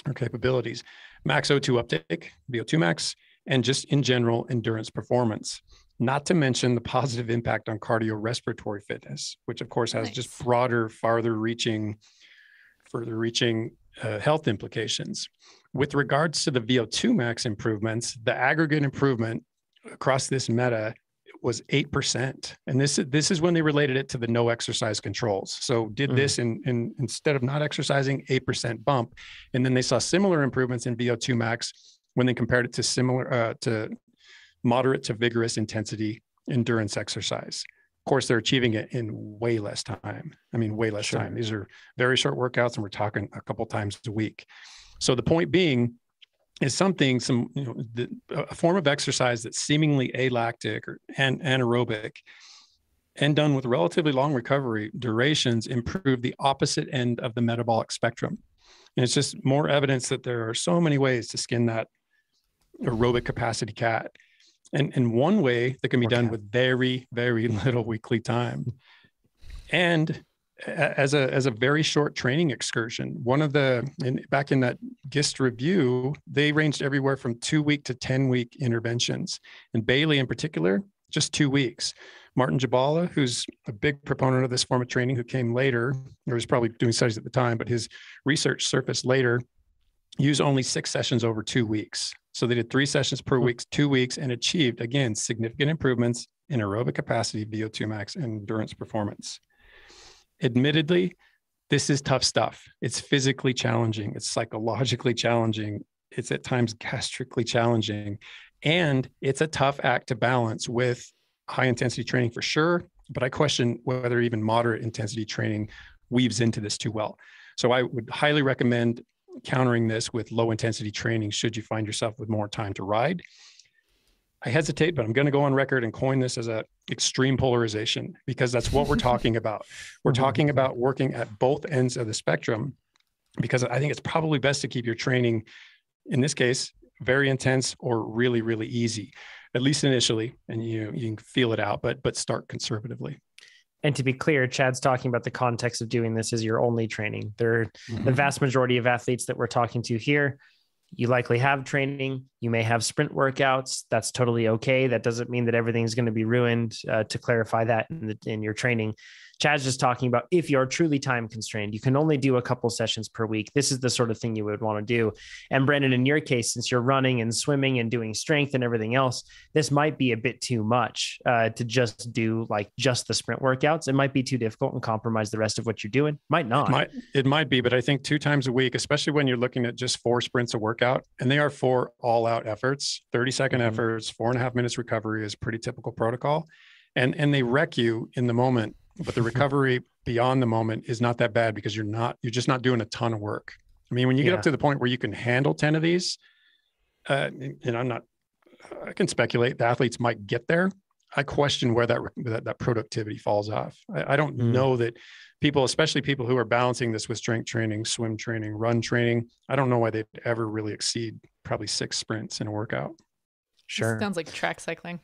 or capabilities, max O2 uptake, VO2 max, and just in general endurance performance. Not to mention the positive impact on cardiorespiratory fitness, which of course has just broader, further reaching health implications. With regards to the VO2 max improvements, the aggregate improvement across this meta was 8%. And this is when they related it to the no exercise controls. So did this in instead of not exercising, 8% bump. And then they saw similar improvements in VO2 max when they compared it to similar to moderate to vigorous intensity endurance exercise. Of course, they're achieving it in way less time. I mean, way less time. These are very short workouts and we're talking a couple times a week. So the point being, is something, a form of exercise that's seemingly alactic or anaerobic and done with relatively long recovery durations improve the opposite end of the metabolic spectrum. And it's just more evidence that there are so many ways to skin that aerobic capacity cat. And one way that can be done with very, very little weekly time. And as a very short training excursion, one of the, back in that GIST review, they ranged everywhere from 2-week to 10-week interventions. And Bailey in particular, just 2 weeks. Martin Jabala, who's a big proponent of this form of training, who came later, or was probably doing studies at the time, but his research surfaced later, used only 6 sessions over 2 weeks. So they did 3 sessions per week, 2 weeks, and achieved, again, significant improvements in aerobic capacity, VO2 max, and endurance performance. Admittedly, this is tough stuff. It's physically challenging. It's psychologically challenging. It's at times gastrically challenging. And it's a tough act to balance with high intensity training for sure. But I question whether even moderate intensity training weaves into this too well. So I would highly recommend countering this with low intensity training should you find yourself with more time to ride. I hesitate, but I'm going to go on record and coin this as an extreme polarization because that's what we're talking about. We're talking about working at both ends of the spectrum because I think it's probably best to keep your training, in this case, very intense or really, really easy, at least initially, and you can feel it out, but start conservatively. And to be clear, Chad's talking about the context of doing this as your only training. The vast majority of athletes that we're talking to here, you likely have training, you may have sprint workouts. That's totally okay. That doesn't mean that everything's going to be ruined, to clarify that in your training. Chad's just talking about if you're truly time constrained, you can only do a couple sessions per week. This is the sort of thing you would want to do. And Brandon, in your case, since you're running and swimming and doing strength and everything else, this might be a bit too much to just do just the sprint workouts. It might be too difficult and compromise the rest of what you're doing. Might not. It might be, but I think 2 times a week, especially when you're looking at just 4 sprints a workout, and they are 4 all out efforts, 30-second efforts, 4.5 minutes recovery is pretty typical protocol. And they wreck you in the moment. But the recovery beyond the moment is not that bad because you're just not doing a ton of work. I mean, when you get up to the point where you can handle 10 of these, and I can speculate the athletes might get there. I question where that productivity falls off. I don't know that people, especially people who are balancing this with strength training, swim training, run training, I don't know why they'd ever really exceed probably 6 sprints in a workout. Sure. This sounds like track cycling.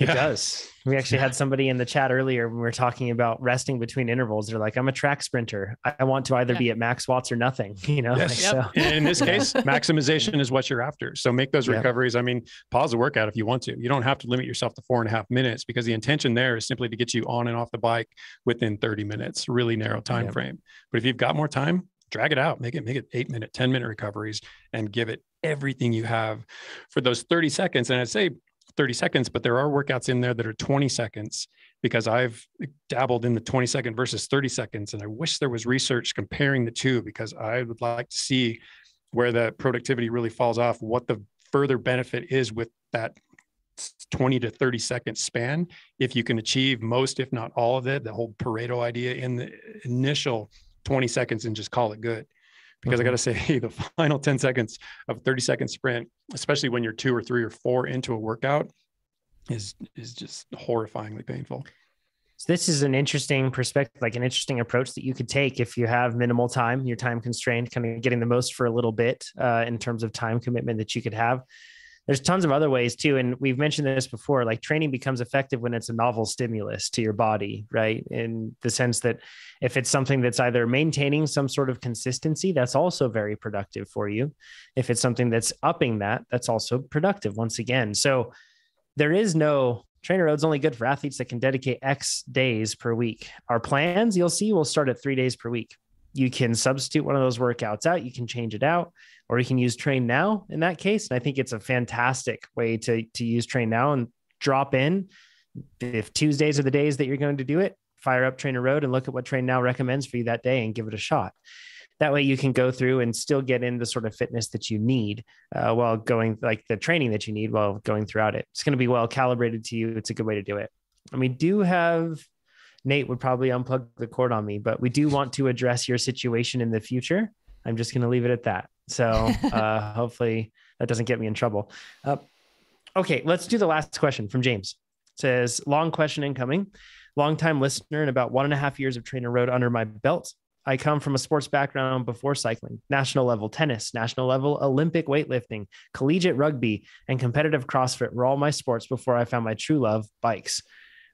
It does. We actually had somebody in the chat earlier when we were talking about resting between intervals. They're like, I'm a track sprinter. I want to either be at max watts or nothing, you know? In this case, maximization is what you're after. So make those recoveries. I mean, pause the workout if you want to. You don't have to limit yourself to 4.5 minutes because the intention there is simply to get you on and off the bike within 30 minutes, really narrow time frame. But if you've got more time, drag it out, make it 8-minute, 10-minute recoveries and give it everything you have for those 30 seconds. And I'd say 30 seconds, but there are workouts in there that are 20 seconds because I've dabbled in the 20 second versus 30 seconds. And I wish there was research comparing the two, because I would like to see where the productivity really falls off, what the further benefit is with that 20 to 30 second span. If you can achieve most, if not all of it, the whole Pareto idea in the initial 20 seconds and just call it good. Because I got to say, hey, the final 10 seconds of a 30 second sprint, especially when you're 2 or 3 or 4 into a workout, is just horrifyingly painful. So this is an interesting perspective, like an interesting approach that you could take if you have minimal time, you're time constrained, kind of getting the most for a little bit in terms of time commitment that you could have. There's tons of other ways too. And we've mentioned this before, like training becomes effective when it's a novel stimulus to your body, right? In the sense that if it's something that's either maintaining some sort of consistency, that's also very productive for you. If it's something that's upping that, that's also productive once again. So there is no Trainer Road's only good for athletes that can dedicate X days per week. Our plans, you'll see, will start at 3 days per week. You can substitute one of those workouts out, you can change it out, or you can use Train Now in that case. And I think it's a fantastic way to use Train Now and drop in. If Tuesdays are the days that you're going to do it, fire up Trainer Road and look at what Train Now recommends for you that day and give it a shot. That way you can go through and still get in the sort of fitness that you need while going, like the training that you need while going throughout it. It's going to be well calibrated to you. It's a good way to do it. And we do have... Nate would probably unplug the cord on me, but we do want to address your situation in the future. I'm just going to leave it at that. So hopefully that doesn't get me in trouble. Okay, let's do the last question from James. It says, long question incoming. Longtime listener and about 1.5 years of Trainer Road under my belt. I come from a sports background before cycling, national level tennis, national level Olympic weightlifting, collegiate rugby, and competitive CrossFit were all my sports before I found my true love, bikes.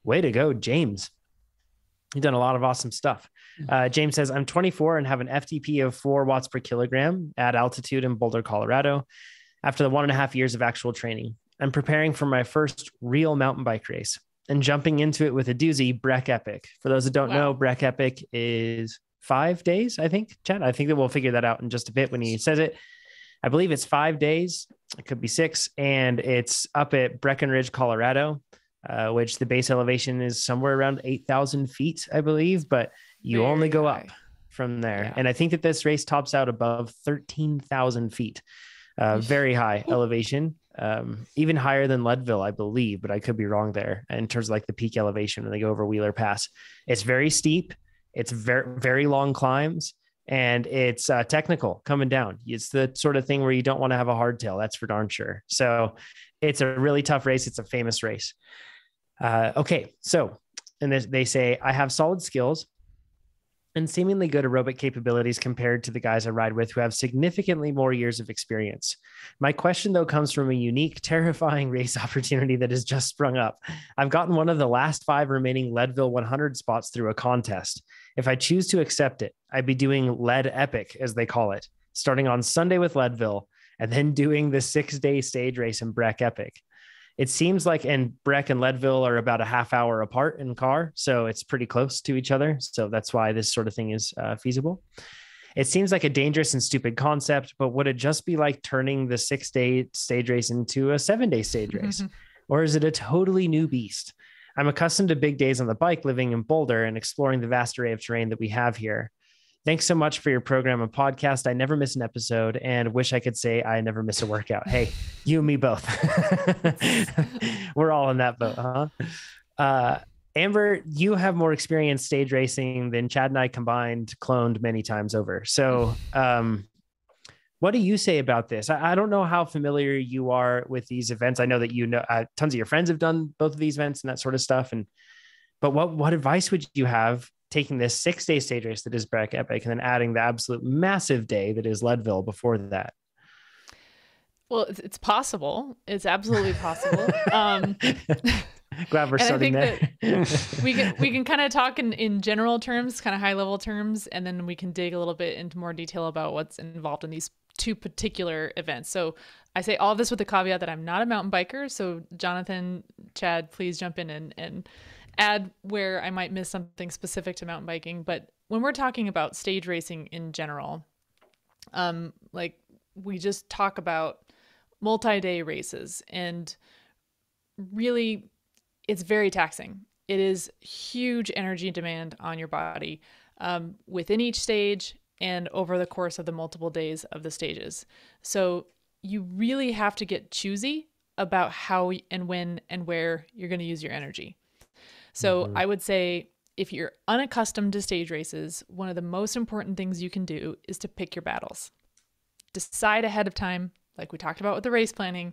Way to go, James. You've done a lot of awesome stuff. James says, I'm 24 and have an FTP of 4 watts per kilogram at altitude in Boulder, Colorado. After the 1.5 years of actual training, I'm preparing for my first real mountain bike race and jumping into it with a doozy, Breck Epic. For those that don't know, Breck Epic is 5 days, I think, Chad. I think that we'll figure that out in just a bit when he says it. I believe it's 5 days. It could be 6. And it's up at Breckenridge, Colorado. Which the base elevation is somewhere around 8,000 feet, I believe, but you only go up from there. Yeah. And I think that this race tops out above 13,000 feet, very high elevation, even higher than Leadville, I believe, but I could be wrong there in terms of like the peak elevation when they go over Wheeler Pass. It's very steep. It's very, very long climbs. And it's technical coming down. It's the sort of thing where you don't want to have a hardtail. That's for darn sure. So it's a really tough race. It's a famous race. Okay. So, and they say, I have solid skills and seemingly good aerobic capabilities compared to the guys I ride with who have significantly more years of experience. My question though comes from a unique, terrifying race opportunity that has just sprung up. I've gotten one of the last 5 remaining Leadville 100 spots through a contest. If I choose to accept it, I'd be doing Lead Epic, as they call it, starting on Sunday with Leadville and then doing the 6-day stage race in Breck Epic. It seems like, and Breck and Leadville are about a half hour apart in car, so it's pretty close to each other. So that's why this sort of thing is feasible. It seems like a dangerous and stupid concept, but would it just be like turning the 6-day stage race into a 7-day stage race? Or is it a totally new beast? I'm accustomed to big days on the bike living in Boulder and exploring the vast array of terrain that we have here. Thanks so much for your program and podcast. I never miss an episode and wish I could say I never miss a workout. Hey, you and me both. We're all in that boat, huh? Amber, you have more experience stage racing than Chad and I combined, cloned many times over. So what do you say about this? I don't know how familiar you are with these events. I know that you know tons of your friends have done both of these events and that sort of stuff. But what advice would you have taking this 6-day stage race that is Breck Epic and then adding the absolute massive day that is Leadville before that? Well, it's possible. It's absolutely possible. Glad we're starting there. We can kind of talk in general terms, kind of high level terms, and then we can dig a little bit into more detail about what's involved in these two particular events. So I say all this with the caveat that I'm not a mountain biker. So Jonathan, Chad, please jump in and add where I might miss something specific to mountain biking. But when we're talking about stage racing in general, like we just talk about multi-day races and really, it's very taxing. It is huge energy demand on your body within each stage and over the course of the multiple days of the stages. So you really have to get choosy about how and when and where you're going to use your energy. So I would say if you're unaccustomed to stage races, one of the most important things you can do is to pick your battles. Decide ahead of time, like we talked about with the race planning,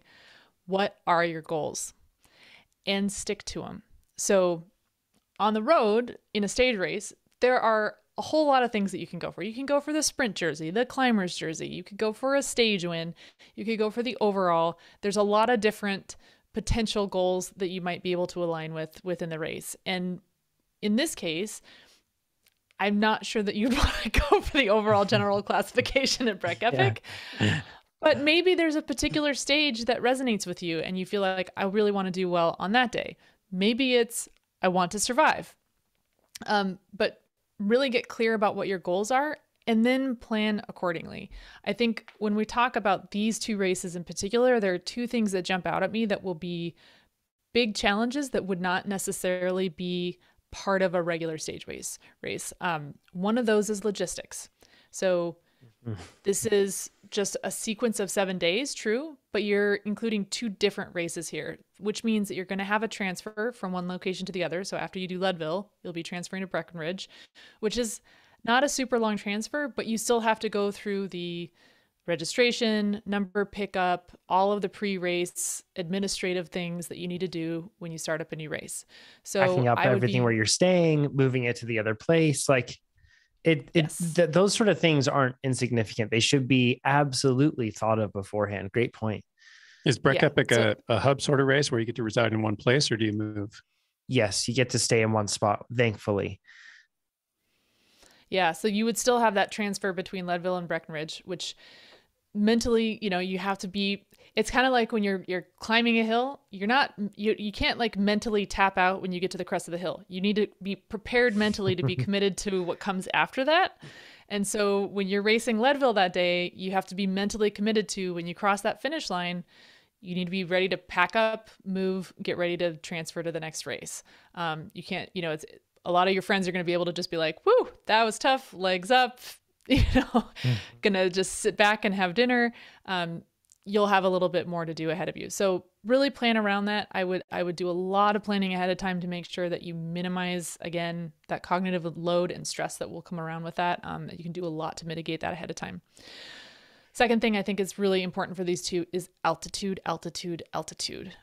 what are your goals and stick to them. So on the road in a stage race, there are a whole lot of things that you can go for. You can go for the sprint jersey, the climber's jersey. You could go for a stage win. You could go for the overall. There's a lot of different potential goals that you might be able to align with within the race. And in this case, I'm not sure that you'd want to go for the overall general classification at Breck Epic, but maybe there's a particular stage that resonates with you and you feel like, I really want to do well on that day. Maybe it's, I want to survive. But really get clear about what your goals are and then plan accordingly. I think when we talk about these two races in particular, there are two things that jump out at me that will be big challenges that would not necessarily be part of a regular stage race. One of those is logistics. So this is just a sequence of 7 days, true, but you're including two different races here, which means that you're going to have a transfer from one location to the other. So after you do Leadville, you'll be transferring to Breckenridge, which is not a super long transfer, but you still have to go through the registration, number pickup, all of the pre-race administrative things that you need to do when you start up a new race. So packing up everything where you're staying, moving it to the other place, like those sort of things aren't insignificant. They should be absolutely thought of beforehand. Great point. Is Breck Epic a hub sort of race where you get to reside in one place, or do you move? Yes, you get to stay in one spot, thankfully. Yeah, so you would still have that transfer between Leadville and Breckenridge, which mentally, you know, you have to be. It's kind of like when you're climbing a hill, you can't like mentally tap out when you get to the crest of the hill. You need to be prepared mentally to be committed to what comes after that. And so when you're racing Leadville that day, you have to be mentally committed to when you cross that finish line, you need to be ready to pack up, move, get ready to transfer to the next race. You can't, you know, it's a lot of your friends are going to be able to just be like, whoo, that was tough, legs up, you know, going to just sit back and have dinner. You'll have a little bit more to do ahead of you. So really plan around that. I would do a lot of planning ahead of time to make sure that you minimize, again, that cognitive load and stress that will come around with that. You can do a lot to mitigate that ahead of time. Second thing I think is really important for these two is altitude.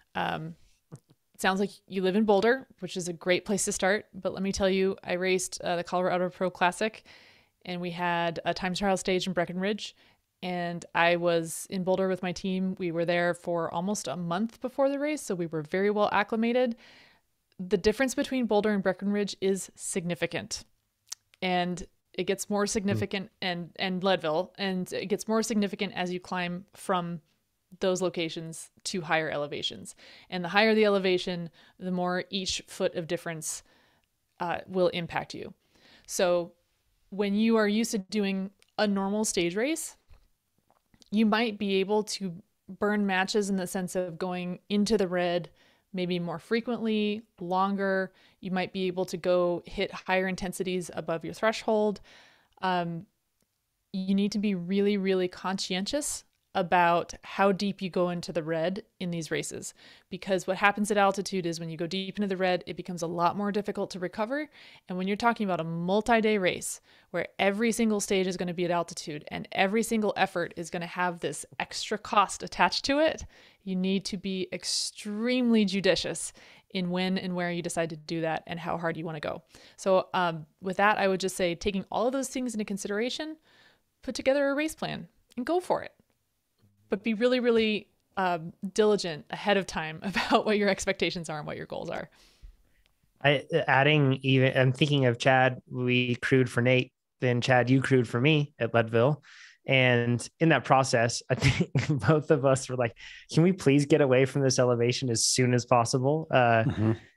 Sounds like you live in Boulder, which is a great place to start. But let me tell you, I raced the Colorado Pro Classic, and we had a time trial stage in Breckenridge. And I was in Boulder with my team. We were there for almost a month before the race, so we were very well acclimated. The difference between Boulder and Breckenridge is significant. And it gets more significant and Leadville. And it gets more significant as you climb from those locations to higher elevations. And the higher the elevation, the more each foot of difference will impact you. So when you are used to doing a normal stage race, you might be able to burn matches in the sense of going into the red, maybe more frequently, longer. You might be able to go hit higher intensities above your threshold. You need to be really, really conscientious about how deep you go into the red in these races, because what happens at altitude is when you go deep into the red, it becomes a lot more difficult to recover. And when you're talking about a multi-day race where every single stage is going to be at altitude and every single effort is going to have this extra cost attached to it, you need to be extremely judicious in when and where you decide to do that and how hard you want to go. So with that, I would just say, taking all of those things into consideration, put together a race plan and go for it. But be really, really diligent ahead of time about what your expectations are and what your goals are. I'm thinking of Chad. We crewed for Nate, then Chad, you crewed for me at Leadville. And in that process, I think both of us were like, can we please get away from this elevation as soon as possible?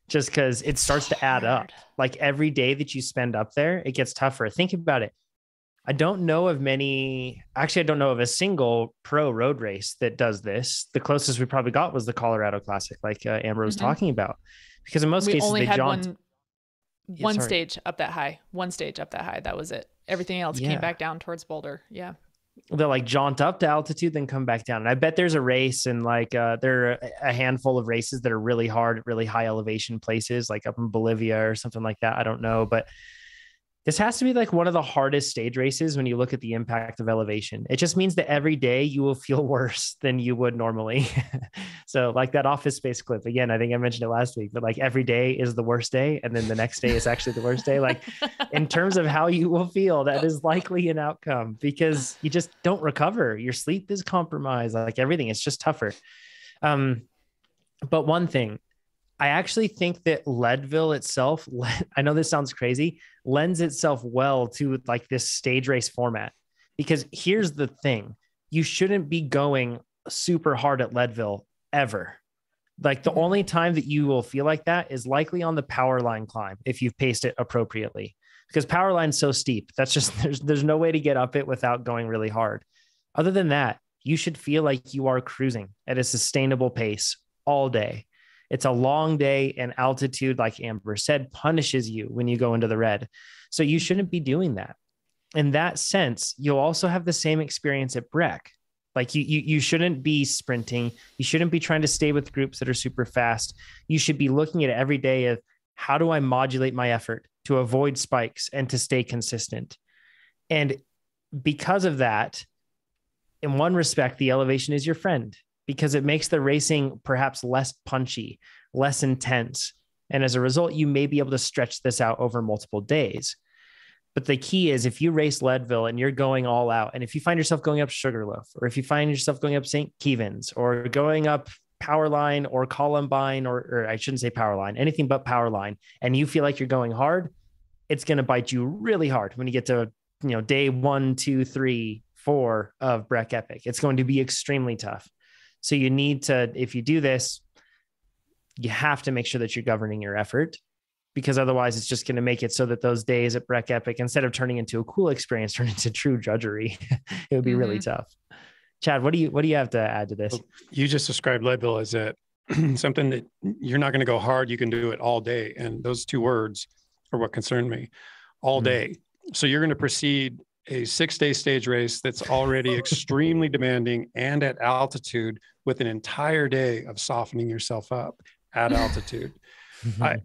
Just because it starts to add up. Like every day that you spend up there, it gets tougher. Think about it. I don't know of many, actually, I don't know of a single pro road race that does this. The closest we probably got was the Colorado Classic, like Amber was talking about, because in most cases they jaunt. One stage up that high, That was it. Everything else came back down towards Boulder. Yeah. They'll like jaunt up to altitude, then come back down. And I bet there's a race and like, there are a handful of races that are really hard at really high elevation places, like up in Bolivia or something like that. I don't know, but this has to be like one of the hardest stage races when you look at the impact of elevation. It just means that every day you will feel worse than you would normally. So like that Office Space clip, again, I think I mentioned it last week, but like every day is the worst day. And then the next day is actually the worst day. Like in terms of how you will feel, that is likely an outcome because you just don't recover. Your sleep is compromised, like everything. It's just tougher. But one thing, I actually think that Leadville itself, I know this sounds crazy, lends itself well to like this stage race format, because here's the thing. You shouldn't be going super hard at Leadville ever. Like the only time that you will feel like that is likely on the Power Line climb, if you've paced it appropriately, because Power Line's so steep. That's just, there's no way to get up it without going really hard. Other than that, you should feel like you are cruising at a sustainable pace all day. It's a long day, and altitude, like Amber said, punishes you when you go into the red. So you shouldn't be doing that. In that sense, you'll also have the same experience at Breck. Like you shouldn't be sprinting. You shouldn't be trying to stay with groups that are super fast. You should be looking at it every day of how do I modulate my effort to avoid spikes and to stay consistent. And because of that, in one respect, the elevation is your friend, because it makes the racing perhaps less punchy, less intense. And as a result, you may be able to stretch this out over multiple days. But the key is if you race Leadville and you're going all out, and if you find yourself going up Sugarloaf, or if you find yourself going up St. Kevin's, or going up Power Line or Columbine, or I shouldn't say Power Line, anything but Power Line, and you feel like you're going hard, it's going to bite you really hard when you get to, you know, day 1, 2, 3, 4 of Breck Epic. It's going to be extremely tough. So you need to, if you do this, you have to make sure that you're governing your effort, because otherwise it's just going to make it so that those days at Breck Epic, instead of turning into a cool experience, turn into true drudgery. It would be really tough. Chad, what do you have to add to this? You just described Leadville as something that you're not going to go hard. You can do it all day. And those two words are what concerned me, all day. So you're going to proceed a 6-day stage race that's already extremely demanding and at altitude with an entire day of softening yourself up at altitude. I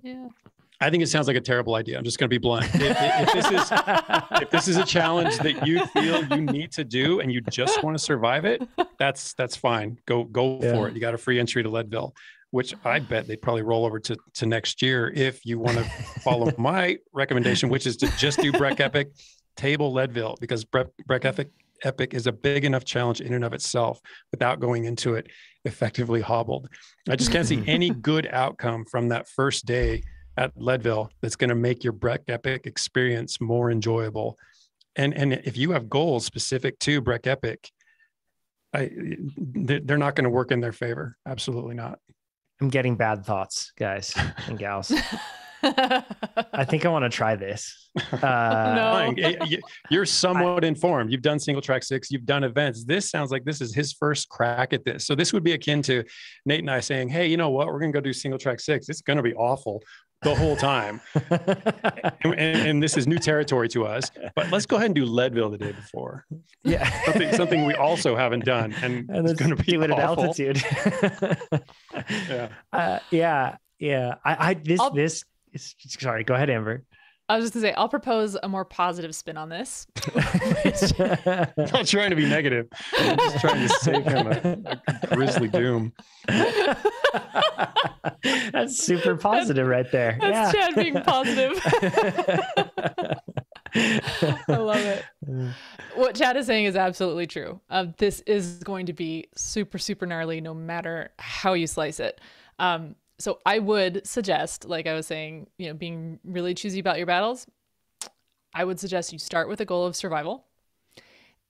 think it sounds like a terrible idea. I'm just going to be blunt. If this is a challenge that you feel you need to do and you just want to survive it, that's fine. Go for it. You got a free entry to Leadville, which I bet they'd probably roll over to next year if you want to follow my recommendation, which is to just do Breck Epic, table Leadville, because Breck Epic is a big enough challenge in and of itself without going into it effectively hobbled. I just can't see any good outcome from that first day at Leadville that's going to make your Breck Epic experience more enjoyable. And if you have goals specific to Breck Epic, they're not going to work in their favor. Absolutely not. I'm getting bad thoughts, guys and gals. I think I want to try this. No. You're somewhat informed. You've done single track 6, you've done events. This sounds like this is his first crack at this. So this would be akin to Nate and I saying, hey, you know what? We're going to go do single track 6. It's going to be awful the whole time. and this is new territory to us, but let's go ahead and do Leadville the day before. Yeah. something we also haven't done. And it's going to be awful. At altitude. Yeah. Sorry, go ahead, Amber. I was just gonna say, I'll propose a more positive spin on this. I'm not trying to be negative. I'm just trying to save him a grisly doom. That's super positive right there. That's Chad being positive. I love it. What Chad is saying is absolutely true. This is going to be super, super gnarly no matter how you slice it. So I would suggest, like I was saying, you know, being really choosy about your battles, I would suggest you start with a goal of survival.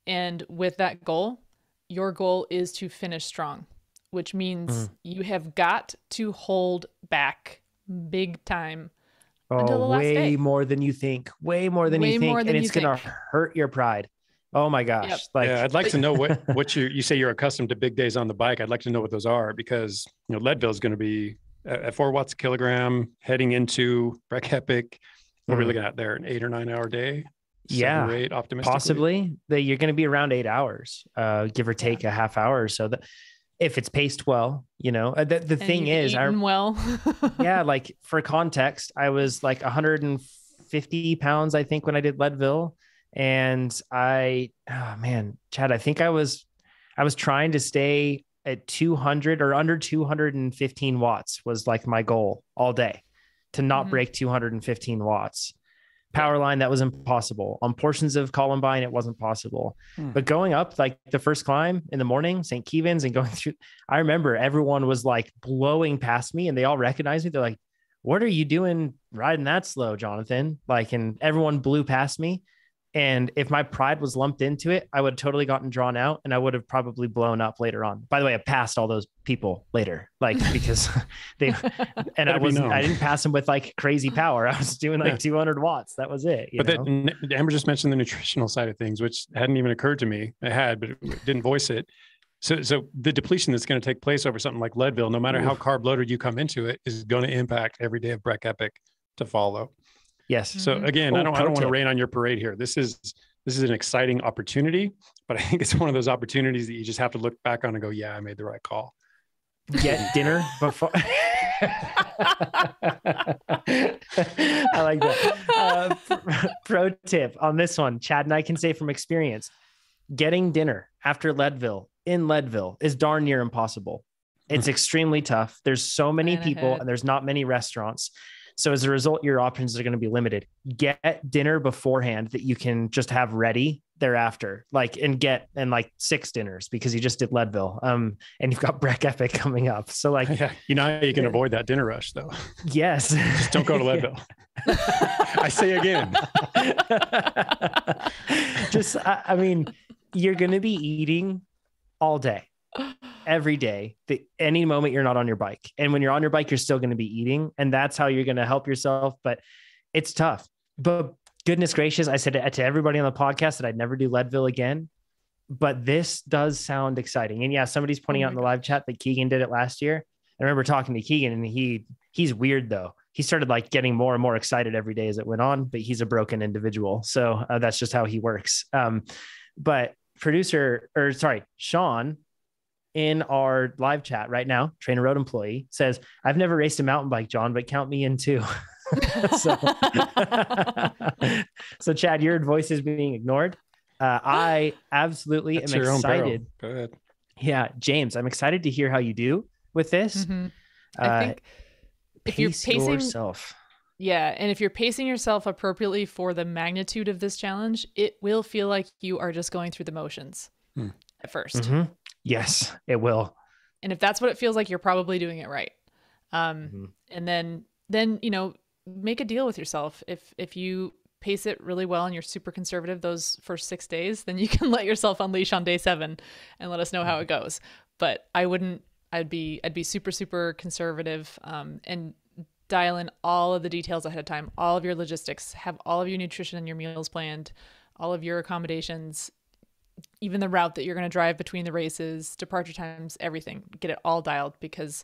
And with that goal, your goal is to finish strong, which means you have got to hold back big time until the last day. Way more than you think. And it's going to hurt your pride. Oh my gosh. Yep. Like, yeah, I'd like to know what you say you're accustomed to big days on the bike. I'd like to know what those are, because, you know, Leadville is going to be at 4 watts a kilogram heading into Breck Epic. What are we looking at there? An 8 or 9 hour day? 7 or 8, optimistically? Possibly. That you're going to be around 8 hours, give or take a half hour or so. That if it's paced well, you know, the thing is, yeah, like for context, I was like 150 pounds, I think, when I did Leadville. And Chad, I think I was trying to stay at 200 or under 215 watts was like my goal all day, to not break 215 watts. Power Line, that was impossible. On portions of Columbine, it wasn't possible. But going up, like the first climb in the morning, St. Kevin's, and going through, I remember everyone was like blowing past me and they all recognized me. They're like, what are you doing riding that slow, Jonathan? Like, and everyone blew past me. And if my pride was lumped into it, I would have totally gotten drawn out, and I would have probably blown up later on. By the way, I passed all those people later, like, because I didn't pass them with like crazy power. I was doing like 200 watts. That was it. Amber just mentioned the nutritional side of things, which hadn't even occurred to me. I had, but it didn't voice it. So the depletion that's going to take place over something like Leadville, no matter how carb loaded you come into it, is going to impact every day of Breck Epic to follow. Yes. So again, I don't want to rain on your parade here. This is an exciting opportunity, but I think it's one of those opportunities that you just have to look back on and go, yeah, I made the right call. Get dinner before. I like that. Pro tip on this one, Chad and I can say from experience, getting dinner after Leadville in Leadville is darn near impossible. It's extremely tough. There's so many people and there's not many restaurants. So as a result, your options are going to be limited. Get dinner beforehand that you can just have ready thereafter, like 6 dinners, because you just did Leadville. And you've got Breck Epic coming up. So like, you know how you can avoid that dinner rush though. Yes. Just don't go to Leadville. I say again. You're going to be eating all day, every day, any moment you're not on your bike. And when you're on your bike, you're still going to be eating, and that's how you're going to help yourself. But it's tough. But goodness gracious, I said to everybody on the podcast that I'd never do Leadville again, but this does sound exciting. And yeah, somebody's pointing out in the live chat that Keegan did it last year. I remember talking to Keegan, and he's weird though. He started like getting more and more excited every day as it went on, but he's a broken individual. So that's just how he works. But Sean, in our live chat right now, Trainer Road employee, says, I've never raced a mountain bike, John, but count me in too. So Chad, your voice is being ignored. I absolutely am excited. Go ahead. Yeah. James, I'm excited to hear how you do with this. I think if you're pacing yourself. Yeah. And if you're pacing yourself appropriately for the magnitude of this challenge, it will feel like you are just going through the motions at first. Yes, it will. And if that's what it feels like, you're probably doing it right. And then, you know, make a deal with yourself. If you pace it really well and you're super conservative those first 6 days, then you can let yourself unleash on day 7 and let us know how it goes. But I'd be super, super conservative, and dial in all of the details ahead of time, all of your logistics, have all of your nutrition and your meals planned, all of your accommodations, even the route that you're going to drive between the races, departure times, everything, get it all dialed, because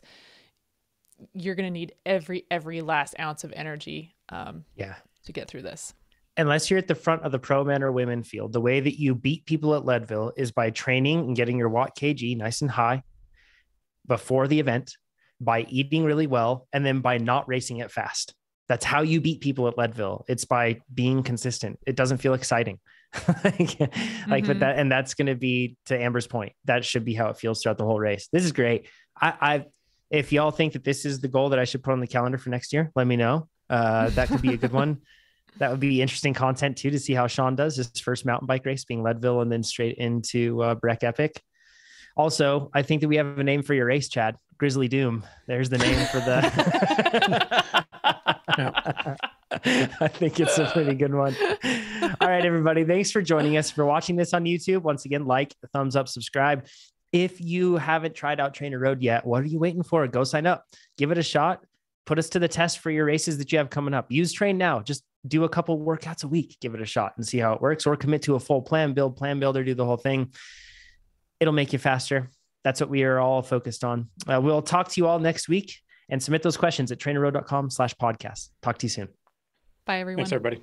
you're going to need every last ounce of energy to get through this. Unless you're at the front of the pro men or women field, the way that you beat people at Leadville is by training and getting your watt kg nice and high before the event, by eating really well, and then by not racing it fast. That's how you beat people at Leadville. It's by being consistent. It doesn't feel exciting. But that, and that's going to be, to Amber's point, that should be how it feels throughout the whole race. This is great. If y'all think that this is the goal that I should put on the calendar for next year, let me know. That could be a good one. That would be interesting content too, to see how Sean does his first mountain bike race, being Leadville and then straight into Breck Epic. Also, I think that we have a name for your race, Chad. Grizzly Doom. There's the name for the... I think it's a pretty good one. All right, everybody. Thanks for joining us. If you're watching this on YouTube, once again, like, thumbs up, subscribe. If you haven't tried out Trainer Road yet, what are you waiting for? Go sign up, give it a shot. put us to the test for your races that you have coming up. Use Train Now. Just do a couple workouts a week, give it a shot and see how it works, or commit to a full plan builder, do the whole thing. It'll make you faster. That's what we are all focused on. We'll talk to you all next week, and submit those questions at trainerroad.com/podcast. Talk to you soon. Bye everyone. Thanks everybody.